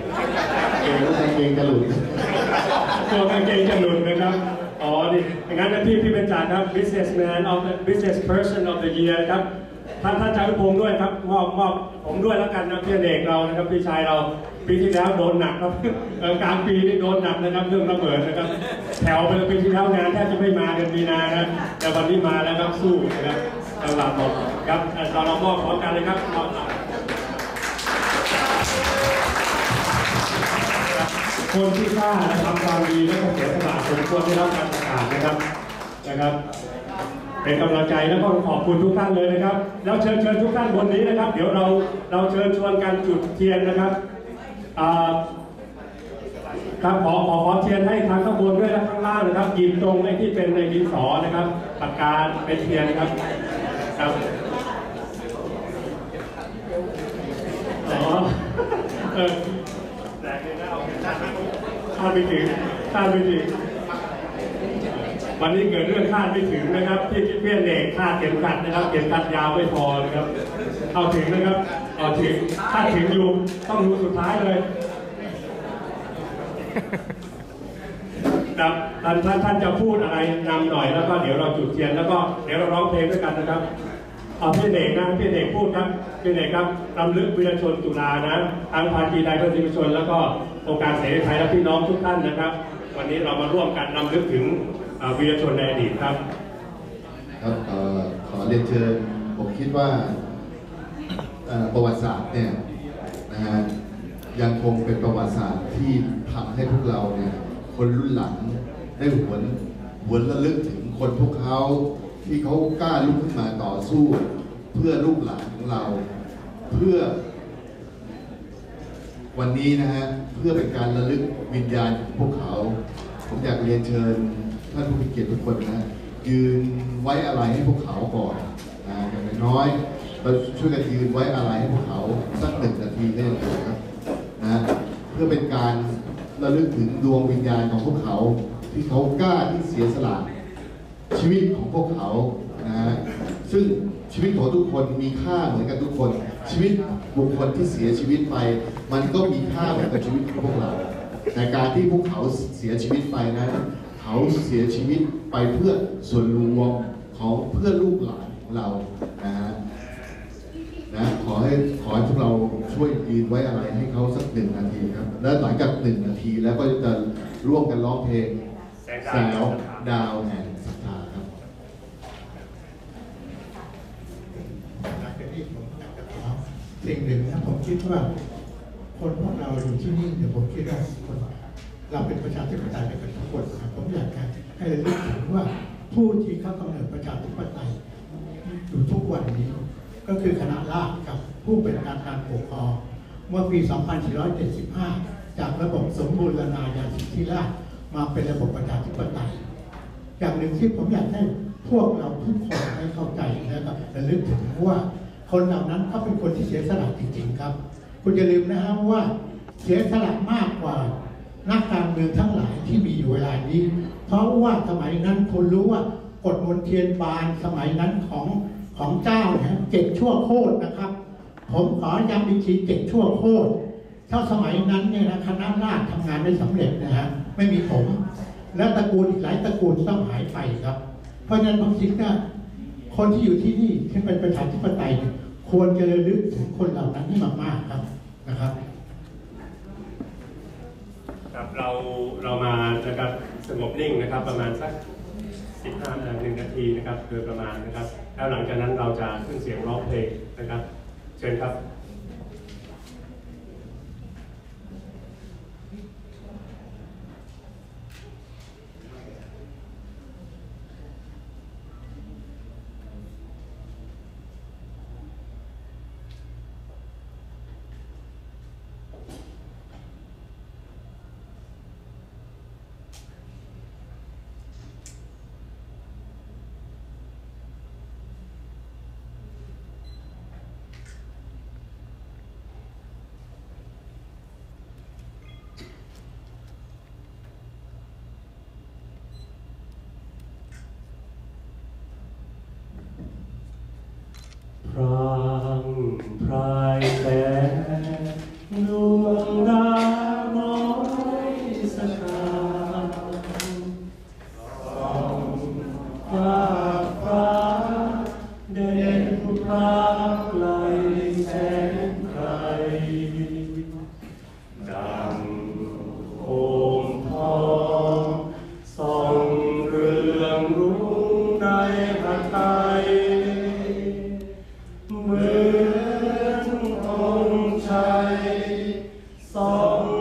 กางเกงจะหลุดตัวกางเกงจะหลุดนะครับอ๋อดิงั้นพี่เป็นจ่าครับ business person of the year ครับท่านจารุพงษ์ด้วยครับมอบผมด้วยแล้วกันนะพี่เด็กเรานะครับพี่ชายเราปีที่แล้วโดนหนักครับกลางปีนี่โดนหนักนะครับเรื่องระเบิดนะครับแถวเป็นปีที่แล้วงานแทบจะไม่มากันมีนานะแต่วันนี้มาแล้วครับสู้นะครับตลาดหมดครับเรามอบพร้อมกันเลยครับคนที่กล้าทำความดีและเสียสละสมควรได้รับการประกาศนะครับเป็นกำลังใจและก็ขอบคุณทุกท่านเลยนะครับแล้วเชิญทุกท่านบนนี้นะครับเดี๋ยวเราเชิญชวนกันจุดเทียนนะครับ ครับขอเชิญให้ทางข้างบนด้วยและข้างล่างนะครับหยิบตรงในที่เป็นในดินสอนะครับปากกาเป็นเทียนครับครับคาดไม่ถึงวันนี้เกิดเรื่องคาดไม่ถึงนะครับที่เพื่อนเด็กคาดเข็มขัดนะครับเข็มขัดยาวไม่พอนะครับเอาถึงนะครับเอาถึงคาดถึงอยู่ต้องดูสุดท้ายเลยครับท่านจะพูดอะไรนำหน่อยแล้วก็เดี๋ยวเราจุดเทียนแล้วก็เดี๋ยวเราร้องเพลงด้วยกันนะครับเอาพี่เด็กนะพี่เด็กพูดครับพี่เด็กครับรำลึกวีรชนตุลานะทางภาคีใดประชาชนแล้วก็องค์การเสรีไทยและพี่น้องทุกท่านนะครับวันนี้เรามาร่วมกันรำลึกถึงวีรชนในอดีตครับครับขอเรียนเชิญผมคิดว่าประวัติศาสตร์เนี่ยนะฮะยังคงเป็นประวัติศาสตร์ที่ทำให้พวกเราเนี่ยคนรุ่นหลังได้หวนระลึกถึงคนพวกเขาที่เขากล้าลุกขึ้นมาต่อสู้เพื่อลูกหลานของเราเพื่อวันนี้นะฮะเพื่อเป็นการระลึกวิญญาณของพวกเขาผมอยากเรียนเชิญท่านผู้มีเกียรติทุกคนนะยืนไว้อะไรให้พวกเขาก่อนอย่างน้อยเราช่วยกันยืนไว้อะไรให้พวกเขาสัก1 นาทีได้ไหมครับนะเพื่อเป็นการระลึกถึงดวงวิญญาณของพวกเขาที่เขากล้าที่เสียสละชีวิตของพวกเขานะซึ่งชีวิตของทุกคนมีค่าเหมือนกันทุกคนชีวิตบุคคลที่เสียชีวิตไปมันก็มีค่าเหมือนกับชีวิตของพวกเราแต่การที่พวกเขาเสียชีวิตไปนั้นเขาเสียชีวิตไปเพื่อส่วนรวมของเพื่อลูกหลานของเรานะฮะนะขอให้พวกเราช่วยยืนไว้อะไรให้เขาสัก1 นาทีครับและหลังจาก1 นาทีแล้วก็จะร่วมกันร้องเพลงแสงดาวแห่งศรัทธาครับสิ่งหนึ่งนะผมคิดว่าคนพวกเราอยู่ที่นี่แต่ผมคิดว่าเราเป็นประชาธิปไตยเป็นทุกคนนะผมอยากให้เรารู้ถึงว่าผู้ที่เข้ากำเนิดประชาธิปไตยอยู่ทุกวันนี้ก็คือคณะราษฎรกับผู้เป็นการปกครองเมื่อปี2475จากระบบสมบูรณาญาสิทธิราชย์มาเป็นระบบประชาธิปไตยอย่างหนึ่งที่ผมอยากให้พวกเราทุกคนให้เข้าใจนะครับและลึกถึงว่าคนเหล่านั้นเขาเป็นคนที่เสียสละจริงๆครับคุณอย่าลืมนะฮะว่าเสียสละมากกว่านักการเมืองทั้งหลายที่มีอยู่เวลานี้เพราะว่าสมัยนั้นคนรู้ว่ากฎมนเทียนบานสมัยนั้นของเจ้านะ7 ชั่วโคตรนะครับผมขอย้ำอีกที7 ชั่วโคตรเท่าสมัยนั้นเนี่ยนะคณะราษฎรทำงานไม่สำเร็จนะฮะไม่มีผมและตระกูลอีกหลายตระกูลต้องหายไปครับเพราะฉะนั้นผมคิดว่าคนที่อยู่ที่นี่ที่เป็นประชาธิปไตยควรจะระลึกถึงคนเหล่านั้นให้มากๆครับนะครับครับเรามานะครับสงบนิ่งนะครับประมาณสัก15 นาทีนะครับโดยประมาณนะครับแล้วหลังจากนั้นเราจะขึ้นเสียงร้องเพลงนะครับเชิญครับพรั่งพรายแสงดวงดาวน้อยสถานส่องฟ้าฟ้าเด่นพรางไกลแสงไกลดังโคมทองส่องเรืองรุ้งในพระไตรเหมือนองค์ชัย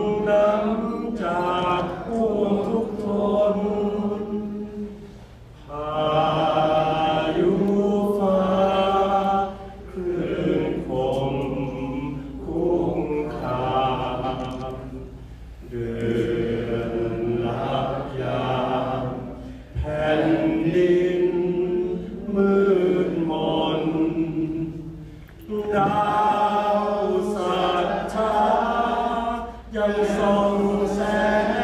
ยังส่องแส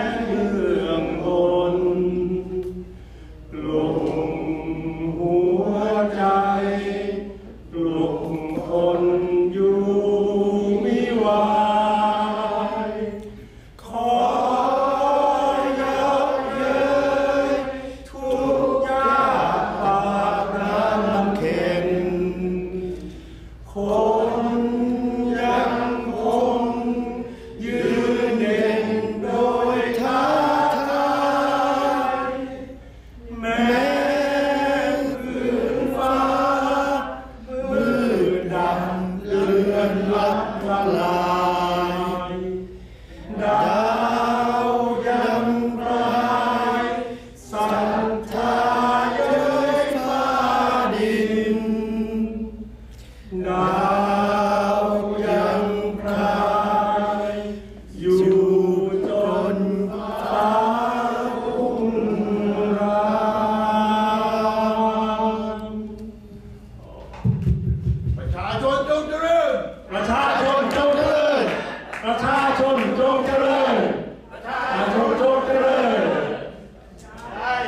งเรื่องบนปลุกหัวใจปลุกคนอยู่มิวายขอยับเยินทุกยากปากน้ำเข็นคนยังคงยืนเด่นโดยท้าทายแม้พื้นฟ้ามืดดำเลือนลับละลายดาวยังปลายสันทาเย้ยฟ้าดินดาวยังปลายอยู่จนฟ้ารุ่งรางประชาชนจงเจริญประชาชนจงเจริญประชาชนจงเจริญประชาชนจงเจริญไทย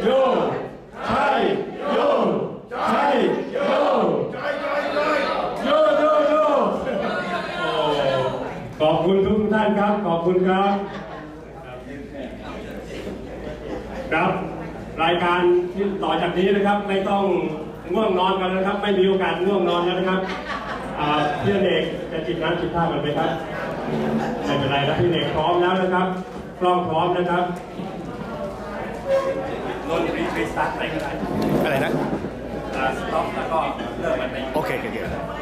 โยไทยโยไทยโยโยโยโยขอบคุณทุกท่านครับขอบคุณครับครับรายการที่ต่อจากนี้นะครับไม่ต้องง่วงนอนกันนะครับไม่มีโอกาสง่วงนอนแล้วนะครับเพื่อนเอกจะจิบน้ำจิบผ้ากันไหมครับไม่เป็นไรนะพี่เอกพร้อมแล้วนะครับกล้องพร้อมนะครับโน้ตรีไปสตาร์ทอะไรก็ได้อะไรนะสต็อปแล้วก็เริ่มมันไปโอเค